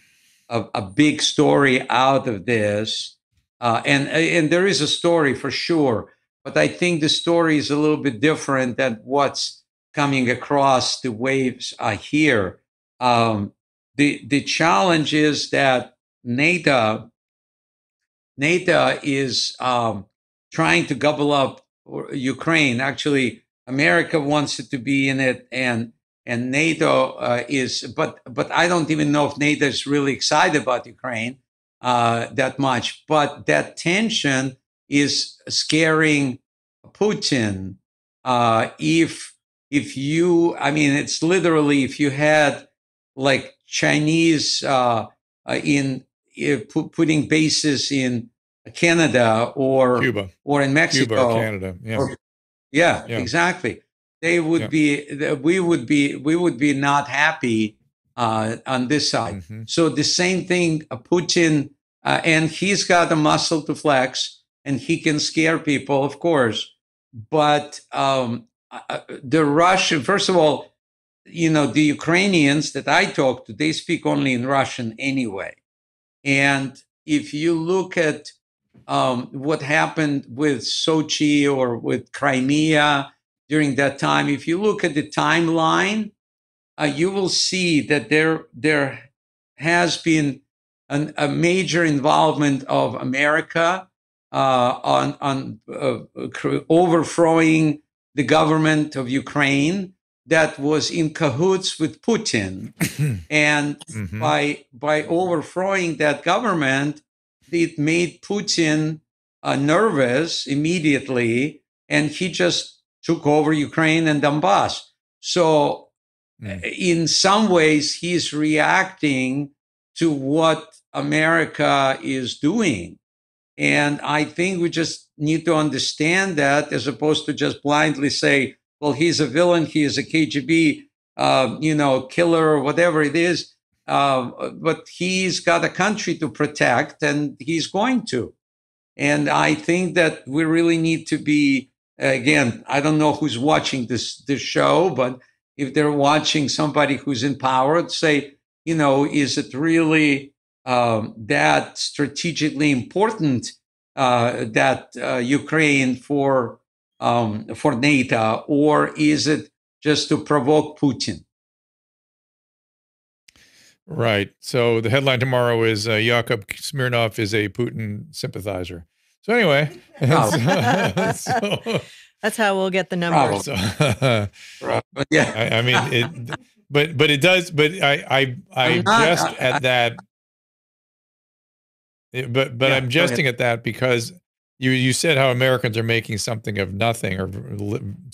a, a big story out of this. Uh, and, and there is a story for sure, but I think the story is a little bit different than what's coming across the waves uh, here. Um, the, the challenge is that NATO, NATO is um, trying to gobble up Ukraine. Actually, America wants it to be in it, and and NATO uh, is. But but I don't even know if NATO is really excited about Ukraine uh, that much. But that tension is scaring Putin, Uh, if if you, I mean, it's literally if you had like Chinese uh, in uh, pu- putting bases in Canada or Cuba or in Mexico, Cuba or Canada, yeah. Or, yeah, yeah, exactly. They would yeah. be, we would be, we would be not happy uh, on this side. Mm-hmm. So the same thing, uh, Putin, uh, and he's got a muscle to flex, and he can scare people, of course. But um, uh, the Russian, first of all, you know, the Ukrainians that I talk to, they speak only in Russian anyway. And if you look at um, what happened with Sochi or with Crimea during that time, if you look at the timeline, uh, you will see that there, there has been an, a major involvement of America Uh, on on uh, overthrowing the government of Ukraine that was in cahoots with Putin, and mm-hmm. by by overthrowing that government, it made Putin uh, nervous immediately, and he just took over Ukraine and Donbass. So, mm. in some ways, he's reacting to what America is doing. And I think we just need to understand that, as opposed to just blindly say, well, he's a villain, he is a K G B, uh, you know, killer, or whatever it is. Uh, but he's got a country to protect, and he's going to. And I think that we really need to be, again, I don't know who's watching this, this show, but if they're watching somebody who's in power, say, you know, is it really... Um, that strategically important uh, that uh, Ukraine for um, for NATO, or is it just to provoke Putin? Right. So the headline tomorrow is uh, Yakov Smirnoff is a Putin sympathizer. So anyway, oh. so, so, that's how we'll get the numbers. So, uh, yeah. I, I mean, it, but but it does. But I I I just at that. But but yeah, I'm jesting at that because you you said how Americans are making something of nothing or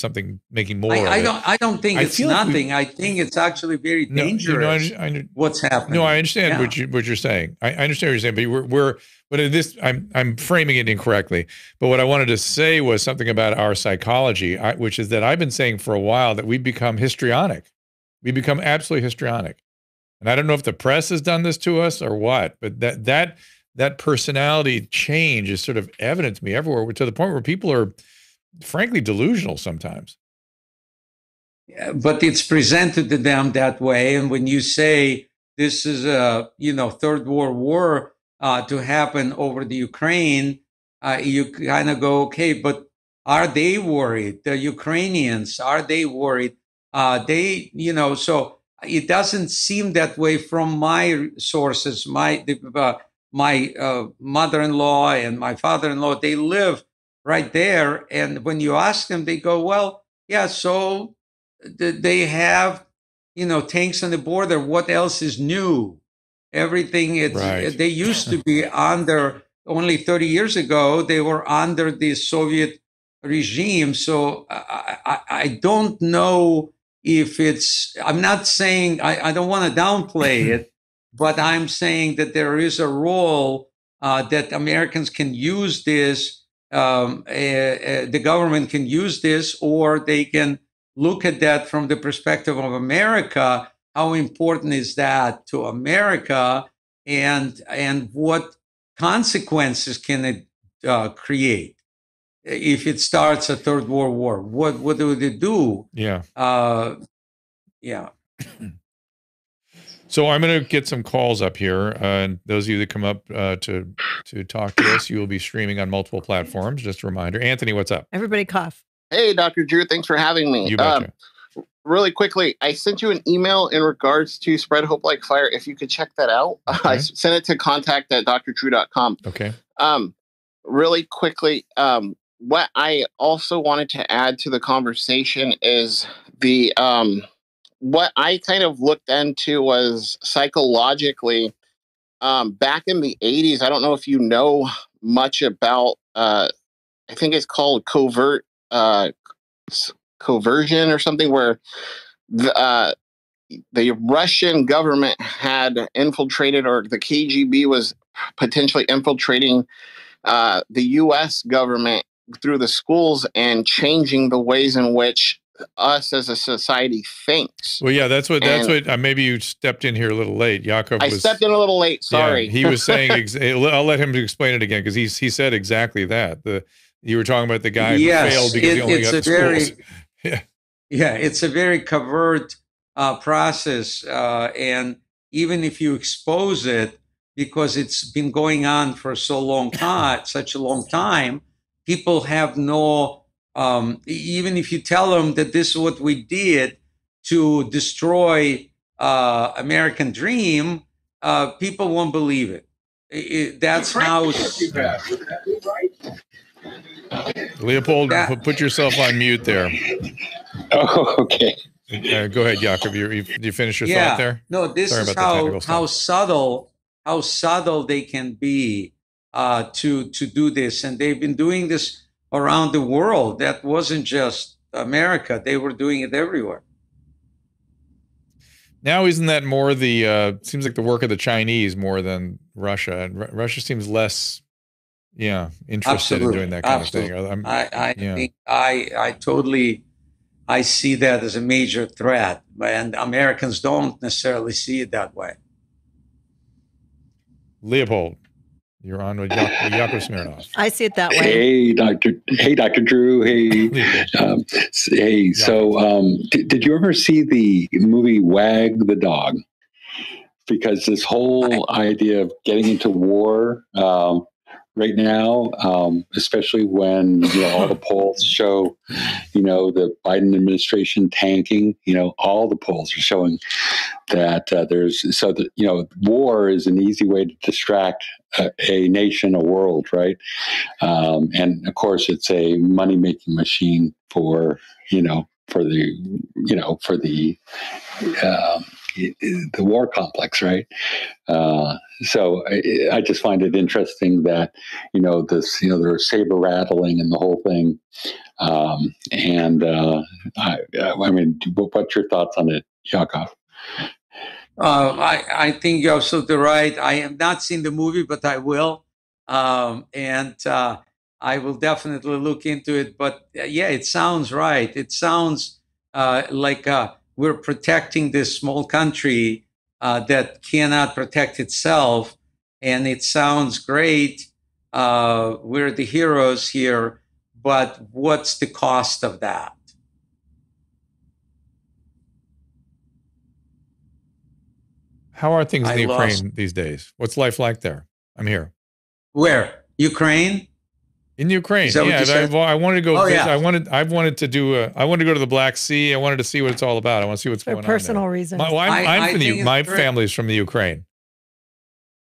something making more. I, I don't I don't think I it's nothing. Like we, I think it's actually very dangerous. No, you know, I, I, what's happening? No, I understand yeah. what you what you're saying. I, I understand what you're saying. But we're we're but this I'm I'm framing it incorrectly. But what I wanted to say was something about our psychology, I, which is that I've been saying for a while that we become histrionic. We become absolutely histrionic, and I don't know if the press has done this to us or what. But that that. That personality change is sort of evident to me everywhere, to the point where people are, frankly, delusional sometimes. Yeah, but it's presented to them that way. And when you say this is a, you know, third world war uh, to happen over the Ukraine, uh, you kind of go, okay, but are they worried? The Ukrainians, are they worried? Uh, they, you know, so it doesn't seem that way from my sources. My the, uh, My uh, mother-in-law and my father-in-law, they live right there. And when you ask them, they go, well, yeah, so th- they have, you know, tanks on the border. What else is new? Everything, it's, right. They used to be under, only thirty years ago, they were under the Soviet regime. So I, I, I don't know if it's, I'm not saying, I, I don't want to downplay it. But I'm saying that there is a role uh, that Americans can use this, um, uh, uh, the government can use this, or they can look at that from the perspective of America. How important is that to America, and and what consequences can it uh, create if it starts a third world war? What what do they do? Yeah. Uh, yeah. So I'm going to get some calls up here, uh, and those of you that come up uh, to to talk to us, you will be streaming on multiple platforms. Just a reminder. Anthony, what's up? Everybody cough. Hey, Doctor Drew, thanks for having me. You betcha. Um, really quickly, I sent you an email in regards to Spread Hope Like Fire. If you could check that out, okay. I sent it to contact at dr drew dot com. Okay. Um, really quickly, um, what I also wanted to add to the conversation is the um. What I kind of looked into was psychologically um, back in the eighties. I don't know if you know much about, uh, I think it's called covert uh, coversion or something where the, uh, the Russian government had infiltrated, or the K G B was potentially infiltrating uh, the U S government through the schools and changing the ways in which us as a society thinks. Well, yeah, that's what, that's and what, uh, maybe you stepped in here a little late. Yakov was, I stepped in a little late. Sorry. Yeah, he was saying, ex I'll let him explain it again. Cause he, he said exactly that. The, you were talking about the guy yes, who failed because it, he only it's got a very, schools. Yeah. Yeah. It's a very covert uh, process. Uh, and even if you expose it, because it's been going on for so long time, such a long time, people have no, Um, even if you tell them that this is what we did to destroy uh, American dream, uh, people won't believe it. it that's right. how. Right. Leopold, that, put yourself on mute there. Oh, okay. Uh, go ahead, Yakov. You, you, you finish your yeah. thought there. No, this Sorry is how how subtle how subtle they can be uh, to to do this, and they've been doing this around the world. That wasn't just America. They were doing it everywhere. Now, isn't that more the, uh, seems like the work of the Chinese more than Russia? And R Russia seems less, yeah, interested Absolutely. in doing that kind Absolutely. of thing. I'm, I, I, yeah. think I, I totally, I see that as a major threat, and Americans don't necessarily see it that way. Leopold, you're on with Yakov Smirnoff. I see it that way. Hey, Doctor Hey, Doctor Drew. Hey, um, hey. Yakov. So, um, did, did you ever see the movie Wag the Dog? Because this whole I, idea of getting into war um, right now, um, especially when you know, all the polls show, you know, the Biden administration tanking. You know, all the polls are showing that uh, there's so that you know, war is an easy way to distract A, a nation, a world, right? Um, and of course, it's a money-making machine for you know for the you know for the uh, the war complex, right? Uh, so I, I just find it interesting that you know this you know there's saber rattling and the whole thing. Um, and uh, I, I mean, what's your thoughts on it, Yakov? Uh, I, I think you're absolutely right. I have not seen the movie, but I will. Um, and uh, I will definitely look into it. But uh, yeah, it sounds right. It sounds uh, like uh, we're protecting this small country uh, that cannot protect itself. And it sounds great. Uh, we're the heroes here. But what's the cost of that? How are things in the Ukraine these days? What's life like there? I'm here. Where? Ukraine? In Ukraine. Yeah, I, I wanted to go. Oh, yeah. I wanted. I've wanted to do. A, I wanted to go to the Black Sea. I wanted to see what it's all about. I want to see what's going on. For personal reasons. My, well, I'm, I, I'm I from the, my family's from the Ukraine.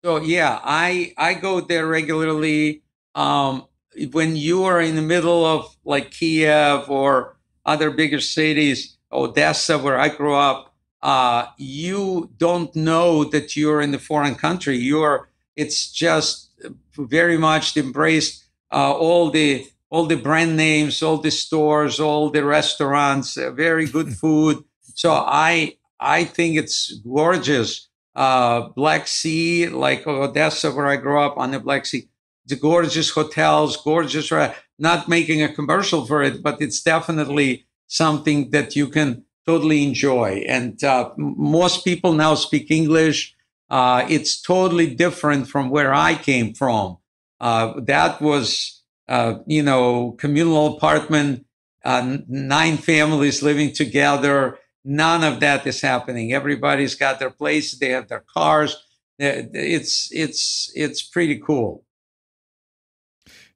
So yeah, I I go there regularly. Um, when you are in the middle of like Kiev or other bigger cities, Odessa, where I grew up. Uh, you don't know that you're in the foreign country. You're, it's just very much embraced uh, all the all the brand names, all the stores, all the restaurants, uh, very good food. So I I think it's gorgeous. Uh, Black Sea, like Odessa, where I grew up on the Black Sea, the gorgeous hotels, gorgeous. Not making a commercial for it, but it's definitely something that you can totally enjoy. And uh, most people now speak English. Uh, it's totally different from where I came from. Uh, that was, uh, you know, communal apartment, uh, nine families living together. None of that is happening. Everybody's got their place. They have their cars. It's, it's, it's pretty cool.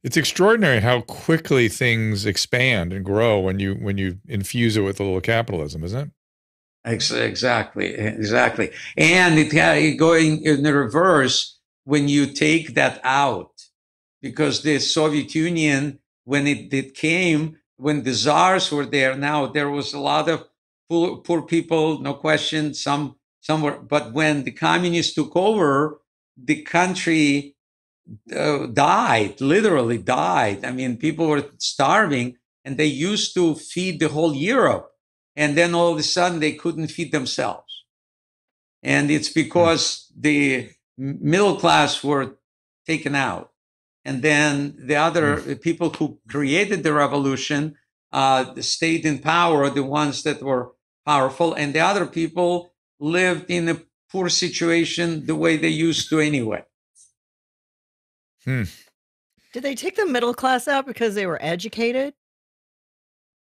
It's extraordinary how quickly things expand and grow when you when you infuse it with a little capitalism, isn't it? Exactly, exactly. And it going in the reverse when you take that out, because the Soviet Union, when it, it came, when the czars were there, now there was a lot of poor, poor people, no question. Some some were, but when the communists took over, the country. Uh, died, literally died. I mean, people were starving and they used to feed the whole Europe, and then all of a sudden they couldn't feed themselves. And it's because the middle class were taken out. And then the other mm. people who created the revolution uh, stayed in power, the ones that were powerful, and the other people lived in a poor situation the way they used to anyway. Hmm. Did they take the middle class out because they were educated?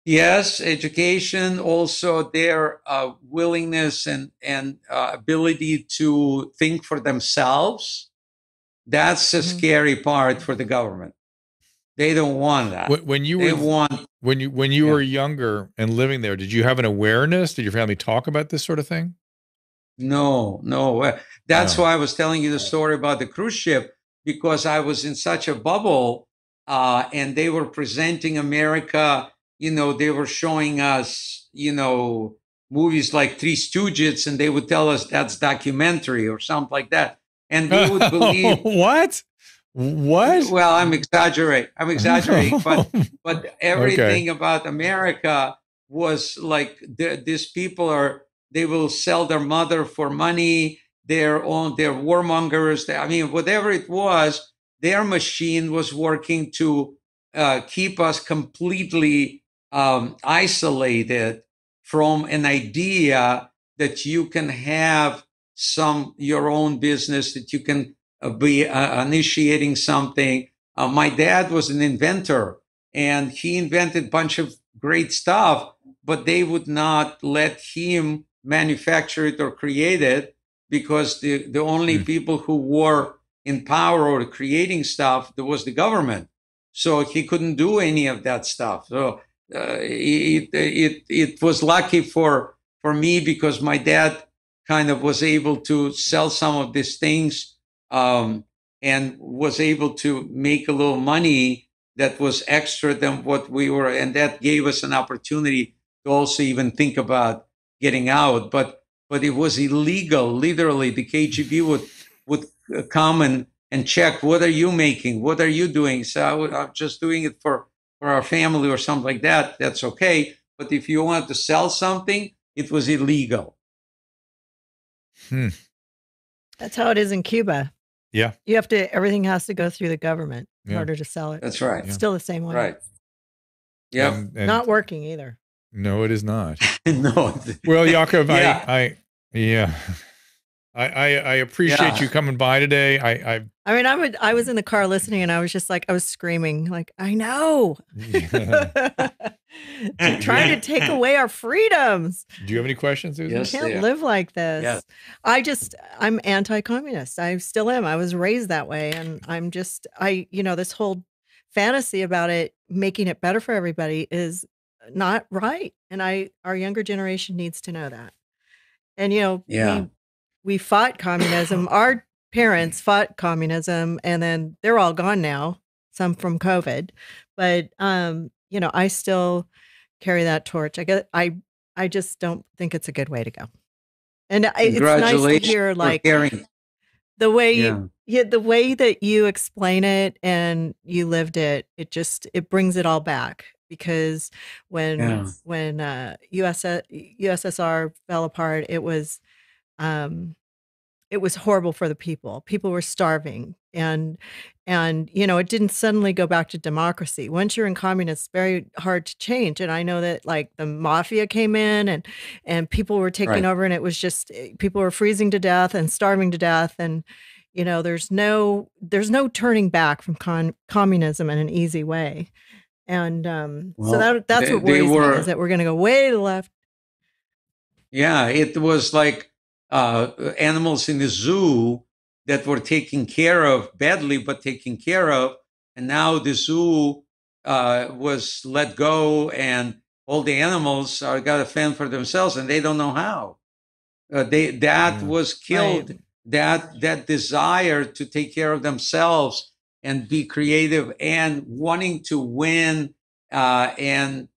Yes, education, also their uh, willingness and, and uh, ability to think for themselves. That's a mm-hmm. scary part for the government. They don't want that. When, when you they were want, when you when you yeah. were younger and living there, did you have an awareness? Did your family talk about this sort of thing? No, no. That's oh. why I was telling you the story about the cruise ship, because I was in such a bubble, uh, and they were presenting America. You know, they were showing us, you know, movies like Three Stooges, and they would tell us that's documentary or something like that. And we would believe what? What? Well, I'm exaggerating. I'm exaggerating, but but everything okay. about America was like the, these people are. They will sell their mother for money. Their own, their warmongers. They, I mean, whatever it was, their machine was working to uh, keep us completely um, isolated from an idea that you can have some your own business, that you can uh, be uh, initiating something. Uh, my dad was an inventor, and he invented a bunch of great stuff, but they would not let him manufacture it or create it, because the, the only mm. people who were in power or creating stuff, there was the government. So he couldn't do any of that stuff. So uh, it, it, it was lucky for, for me, because my dad kind of was able to sell some of these things um, and was able to make a little money that was extra than what we were. And that gave us an opportunity to also even think about getting out. But but it was illegal, literally. The K G B would would come and, and check, what are you making? What are you doing? So I would, I'm just doing it for, for our family or something like that. That's okay. But if you wanted to sell something, it was illegal. Hmm. That's how it is in Cuba. Yeah. You have to, everything has to go through the government yeah. in order to sell it. That's right. It's yeah. still the same way. Right. Yeah. And, and not working either. No, it is not. No. Well, Yakov, yeah. I, I, yeah, I, I, I appreciate yeah. you coming by today. I, I, I mean, I would, I was in the car listening, and I was just like, I was screaming, like, I know. Yeah. They're trying to take away our freedoms. Do you have any questions, Susan? Yes, we can't live like this. Yes. I just, I'm anti-communist. I still am. I was raised that way. And I'm just, I, you know, this whole fantasy about it, making it better for everybody is not right. And I, our younger generation needs to know that. And, you know, yeah. we, we fought communism. Our parents fought communism, and then they're all gone now, some from COVID, but, um, you know, I still carry that torch. I guess I, I just don't think it's a good way to go. And I, it's nice to hear, like, the way yeah. you, yeah, the way that you explain it and you lived it. It just, it brings it all back, because when yeah. when uh, U S S R fell apart, it was um, it was horrible for the people. People were starving. And, and, you know, it didn't suddenly go back to democracy. Once you're in communism, it's very hard to change. And I know that, like, the mafia came in, and, and people were taking right. over, and it was just, people were freezing to death and starving to death. And, you know, there's no, there's no turning back from con communism in an easy way. And, um, well, so that, that's they, what worries were, me, is that we're going to go way to the left. Yeah. It was like, uh, animals in the zoo that were taken care of badly, but taken care of. And now the zoo uh, was let go, and all the animals are got a fend for themselves, and they don't know how. Uh, they That mm. was killed, right. that, that desire to take care of themselves and be creative and wanting to win uh, and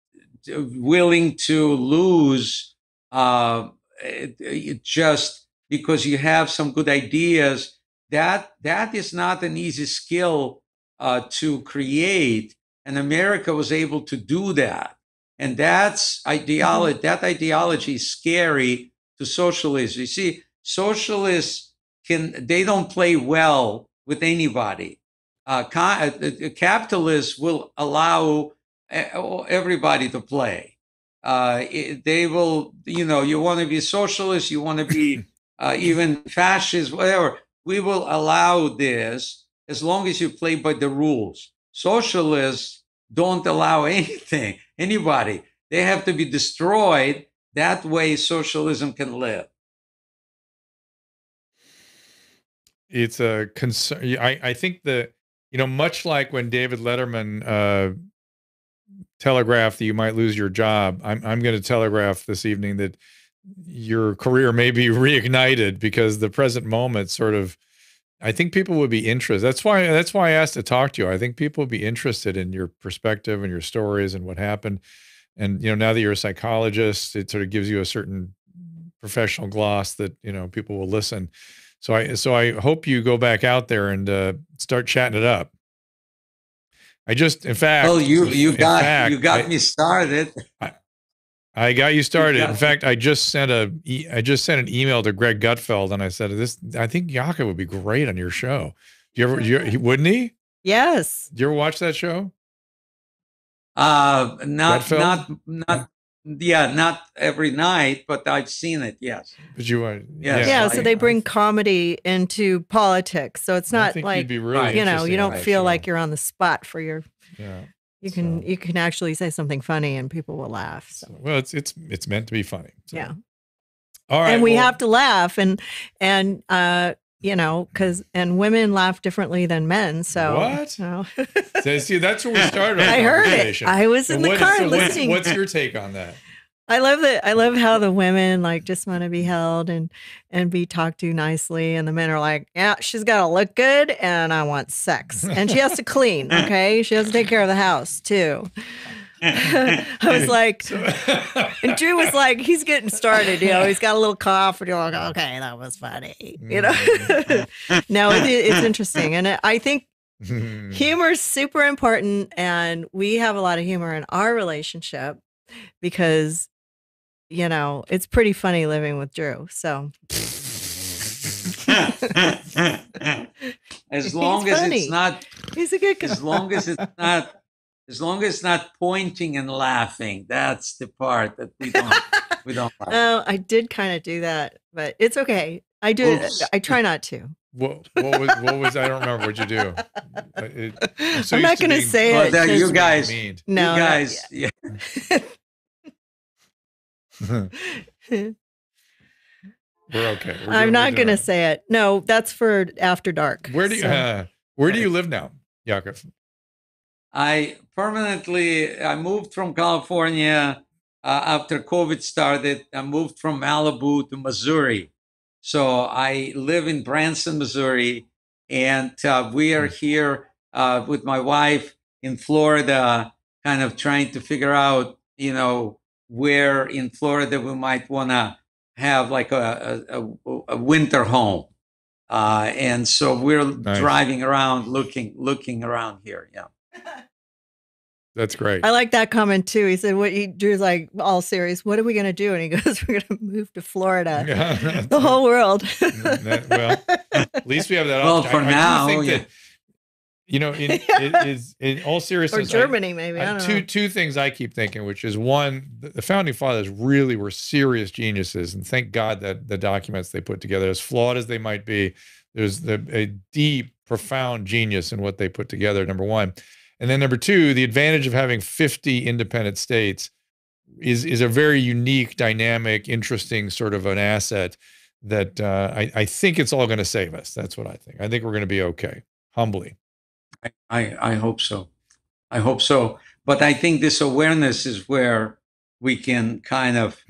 willing to lose, uh, it, it just because you have some good ideas. That that is not an easy skill uh, to create. And America was able to do that. And that's ideology, that ideology is scary to socialists. You see, socialists can, they don't play well with anybody. Uh, ca- capitalists will allow everybody to play. Uh, they will, you know, you want to be socialist, you want to be uh, even fascist, whatever. We will allow this as long as you play by the rules. Socialists don't allow anything, anybody. They have to be destroyed. That way socialism can live. It's a concern. I, I think that, you know, much like when David Letterman uh, telegraphed that you might lose your job, I'm, I'm going to telegraph this evening that your career may be reignited, because the present moment sort of, I think people would be interested. That's why, that's why I asked to talk to you. I think people would be interested in your perspective and your stories and what happened. And, you know, now that you're a psychologist, it sort of gives you a certain professional gloss that, you know, people will listen. So I, so I hope you go back out there and uh, start chatting it up. I just, in fact, well, you, you got, fact, you got I, me started. I, I got you started. In fact, I just sent a, I just sent an email to Greg Gutfeld, and I said, "This, I think Yakov would be great on your show. Do you ever, you, wouldn't he?" Yes. Do you ever watch that show? Uh, not, Gutfeld? not, not, yeah, not every night, but I've seen it. Yes. But you, uh, yes. yeah. So they bring comedy into politics, so it's not like really you know you don't feel show. like you're on the spot for your. Yeah. You can so. you can actually say something funny and people will laugh. So. Well, it's it's it's meant to be funny. So. Yeah. All right. And we well. have to laugh, and and uh, you know, because and women laugh differently than men. So what? You know. So, see, that's where we started. I heard it. I was in so the what, car so listening. What's, what's your take on that? I love that. I love how the women like just want to be held and and be talked to nicely, and the men are like, "Yeah, she's got to look good, and I want sex, and she has to clean. Okay, she has to take care of the house too." I was like, and Drew was like, "He's getting started. You know, he's got a little cough, and you're like, okay, that was funny. You know, no, it, it's interesting, and I think." Humor is super important, and we have a lot of humor in our relationship because, you know, it's pretty funny living with Drew. So as long He's as funny. it's not, He's a good guy. as long as it's not, as long as it's not pointing and laughing, that's the part that we don't, we don't. Like. Oh, I did kind of do that, but it's okay. I do. Oops. I try not to. What, what was, what was, I don't remember what you do. It, I'm, so I'm not going to say it. Oh, you guys, mean. no, you guys. Yeah. We're okay. We're I'm not going to say it. No, that's for after dark. Where do you, so. uh, where do you live now, Yakov? I permanently, I moved from California uh, after COVID started. I moved from Malibu to Missouri. So I live in Branson, Missouri, and uh, we are here uh, with my wife in Florida, kind of trying to figure out, you know, where in Florida we might want to have like a, a, a winter home. Uh, and so we're nice. driving around, looking, looking around here. Yeah. That's great. I like that comment too. He said, "What he, Drew's like all serious. What are we going to do?" And he goes, "We're going to move to Florida. Yeah, the whole world." That, well, at least we have that. Well, option. for I, now, I think yeah. that, you know, in, it is in all seriousness. Or Germany, I, maybe. I don't I, two know. two things I keep thinking, which is one, the founding fathers really were serious geniuses, and thank God that the documents they put together, as flawed as they might be, there's the, a deep, profound genius in what they put together. Number one. And then number two, the advantage of having fifty independent states is is a very unique, dynamic, interesting sort of an asset that uh, I, I think it's all going to save us. That's what I think. I think we're going to be okay, humbly. I, I, I hope so. I hope so. But I think this awareness is where we can kind of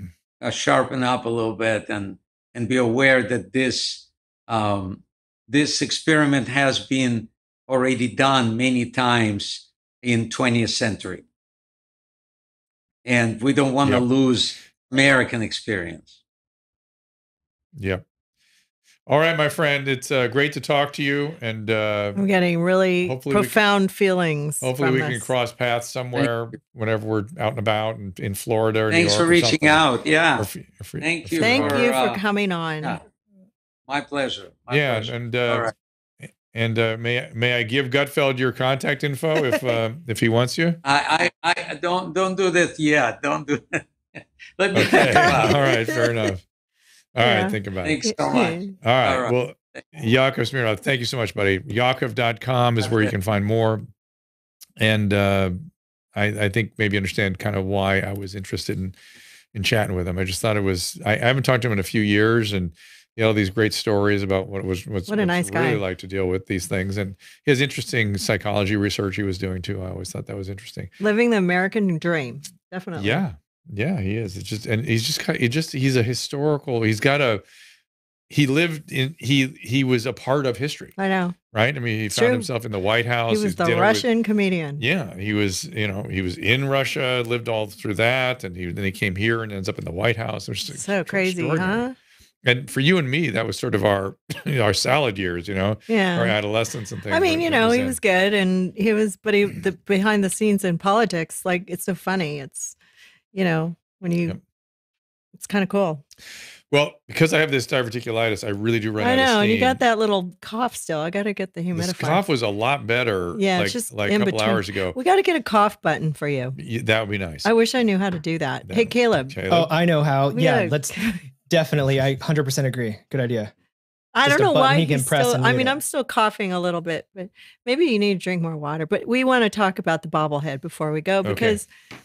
uh, sharpen up a little bit and and be aware that this um, this experiment has been already done many times in twentieth century. And we don't want yep. to lose American experience. Yeah. All right, my friend, it's uh, great to talk to you. And uh, I'm getting really profound we can, feelings. Hopefully we this. can cross paths somewhere whenever we're out and about in, in Florida or Thanks New York for reaching or out. Yeah. Or if, if, Thank if, you. Thank for, you for uh, coming on. Yeah. My pleasure. My yeah, pleasure. and uh, right. and uh, may may I give Gutfeld your contact info if uh, if he wants you? I, I I don't don't do this yet. Don't do that. Let me okay. think about it. All right, fair enough. All yeah. right, think about Thanks it. Thanks so much. All right. All right. Well, Yakov Smirnoff, thank you so much, buddy. Yakov dot com is where you can find more. And uh, I, I think maybe understand kind of why I was interested in, in chatting with him. I just thought it was, I, I haven't talked to him in a few years, and you know, these great stories about what it was, what's, what a nice guy. Really like to deal with these things. And his interesting psychology research he was doing too. I always thought that was interesting. Living the American dream. Definitely. Yeah. Yeah, he is. It's just, and he's just kind of, he just, he's a historical, he's got a, he lived in, he, he was a part of history. I know. Right. I mean, he it's found true. himself in the White House. He was the Russian with, comedian. Yeah. He was, you know, he was in Russia, lived all through that. And he, then he came here and ends up in the White House. Just, so crazy, huh? And for you and me, that was sort of our, you know, our salad years, you know, yeah. our adolescence and things. I mean, you know, he was good and he was, but he, the behind the scenes in politics, like it's so funny. It's, you know, when you, yep. it's kind of cool. Well, because I have this diverticulitis, I really do run I know, out of steam. And you got that little cough still. I got to get the humidifier. This cough was a lot better yeah, like, just like a couple between. hours ago. We got to get a cough button for you. Yeah, that would be nice. I wish I knew how to do that. that hey, Caleb. Caleb. Oh, I know how. We yeah, gotta, let's definitely. I one hundred percent agree. Good idea. I just don't know why he's still, I mean, it. I'm still coughing a little bit, but maybe you need to drink more water. But we want to talk about the bobblehead before we go because... Okay.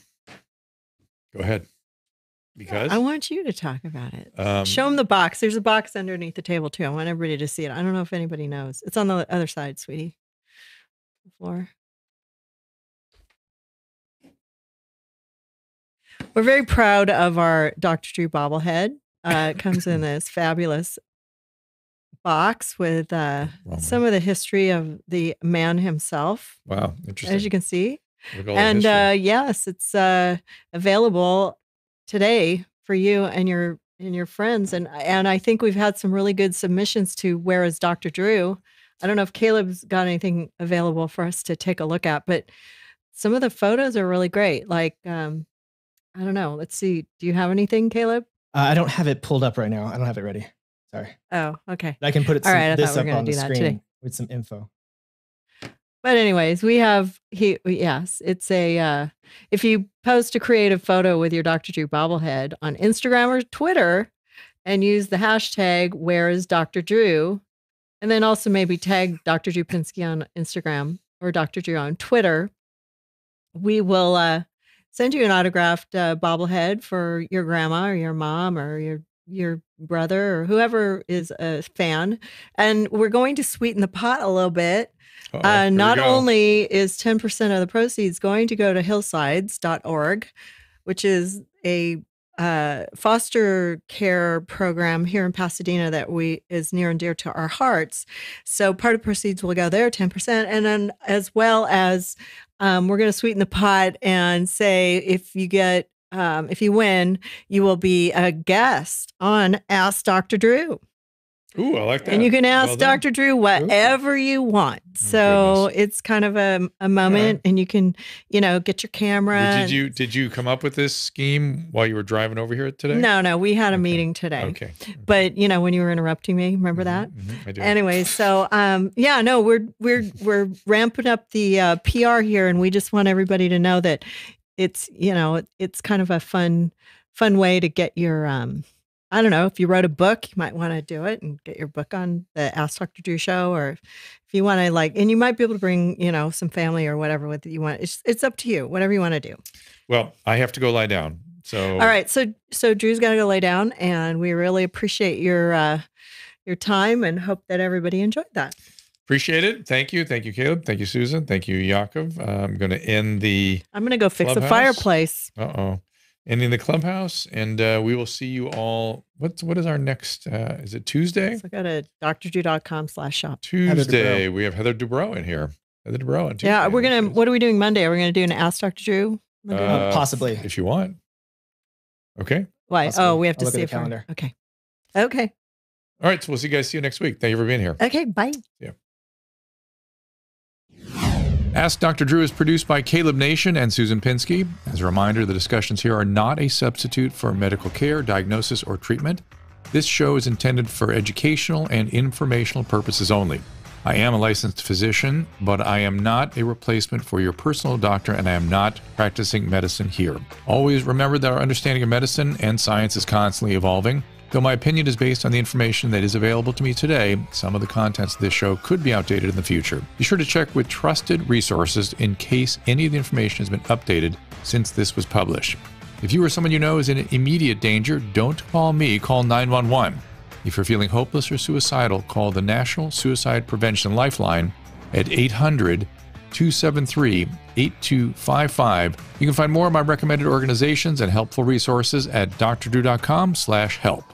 Go ahead. Because I want you to talk about it. Um, Show them the box. There's a box underneath the table too. I want everybody to see it. I don't know if anybody knows. It's on the other side, sweetie. The floor. We're very proud of our Doctor Drew bobblehead. Uh, it comes in this fabulous box with uh, wow. some of the history of the man himself. Wow, interesting. As you can see. And uh, yes, it's uh, available today for you and your and your friends. And and I think we've had some really good submissions to Where is Doctor Drew? I don't know if Caleb's got anything available for us to take a look at, but some of the photos are really great. Like, um, I don't know. Let's see. Do you have anything, Caleb? Uh, I don't have it pulled up right now. I don't have it ready. Sorry. Oh, okay. I can put it. All right. I thought we were going to do that today with some info. But anyways, we have, he. yes, it's a, uh, if you post a creative photo with your Doctor Drew bobblehead on Instagram or Twitter and use the hashtag, where is Doctor Drew? And then also maybe tag Doctor Drew Pinsky on Instagram or Doctor Drew on Twitter. We will uh, send you an autographed uh, bobblehead for your grandma or your mom or your your brother or whoever is a fan. And we're going to sweeten the pot a little bit. Uh -oh, uh, not only is ten percent of the proceeds going to go to hillsides dot org, which is a uh, foster care program here in Pasadena that we is near and dear to our hearts. So part of proceeds will go there, ten percent. And then as well as um, we're going to sweeten the pot and say, if you get Um, if you win, you will be a guest on Ask Doctor Drew. Ooh, I like that. And you can ask well Doctor Drew whatever Ooh. you want. So oh, it's kind of a, a moment right. and you can, you know, get your camera. Did you did you come up with this scheme while you were driving over here today? No, no, we had a okay. meeting today. Okay. But, you know, when you were interrupting me, remember that? Mm-hmm. I do. Anyway, so um yeah, no, we're we're we're ramping up the uh, P R here, and we just want everybody to know that it's, you know, it's kind of a fun, fun way to get your, um, I don't know, if you wrote a book, you might want to do it and get your book on the Ask Doctor Drew show, or if you want to like, and you might be able to bring, you know, some family or whatever with you want. It's, it's up to you, whatever you want to do. Well, I have to go lie down. So. All right. So, so Drew's got to go lay down, and we really appreciate your, uh, your time, and hope that everybody enjoyed that. Appreciate it. Thank you. Thank you, Caleb. Thank you, Susan. Thank you, Yakov. Uh, I'm going to end the I'm going to go fix clubhouse. the fireplace. Uh-oh. Ending the clubhouse, and uh, we will see you all. What's, what is our next? Uh, is it Tuesday? So go to dr drew dot com slash shop. Tuesday, we have Heather Dubrow in here. Heather Dubrow on Tuesday. Yeah, we're going to, what are we doing Monday? Are we going to do an Ask Doctor Drew? Uh, Possibly. If you want. Okay. Why? Possibly. Oh, we have to see a calendar. Okay. Okay. All right. So we'll see you guys. See you next week. Thank you for being here. Okay. Bye. Yeah. Ask Doctor Drew is produced by Caleb Nation and Susan Pinsky. As a reminder, the discussions here are not a substitute for medical care, diagnosis, or treatment. This show is intended for educational and informational purposes only. I am a licensed physician, but I am not a replacement for your personal doctor, and I am not practicing medicine here. Always remember that our understanding of medicine and science is constantly evolving. Though my opinion is based on the information that is available to me today, some of the contents of this show could be outdated in the future. Be sure to check with trusted resources in case any of the information has been updated since this was published. If you or someone you know is in immediate danger, don't call me, call nine one one. If you're feeling hopeless or suicidal, call the National Suicide Prevention Lifeline at eight hundred, two seven three, eight two five five. You can find more of my recommended organizations and helpful resources at drdrew dot com slash help.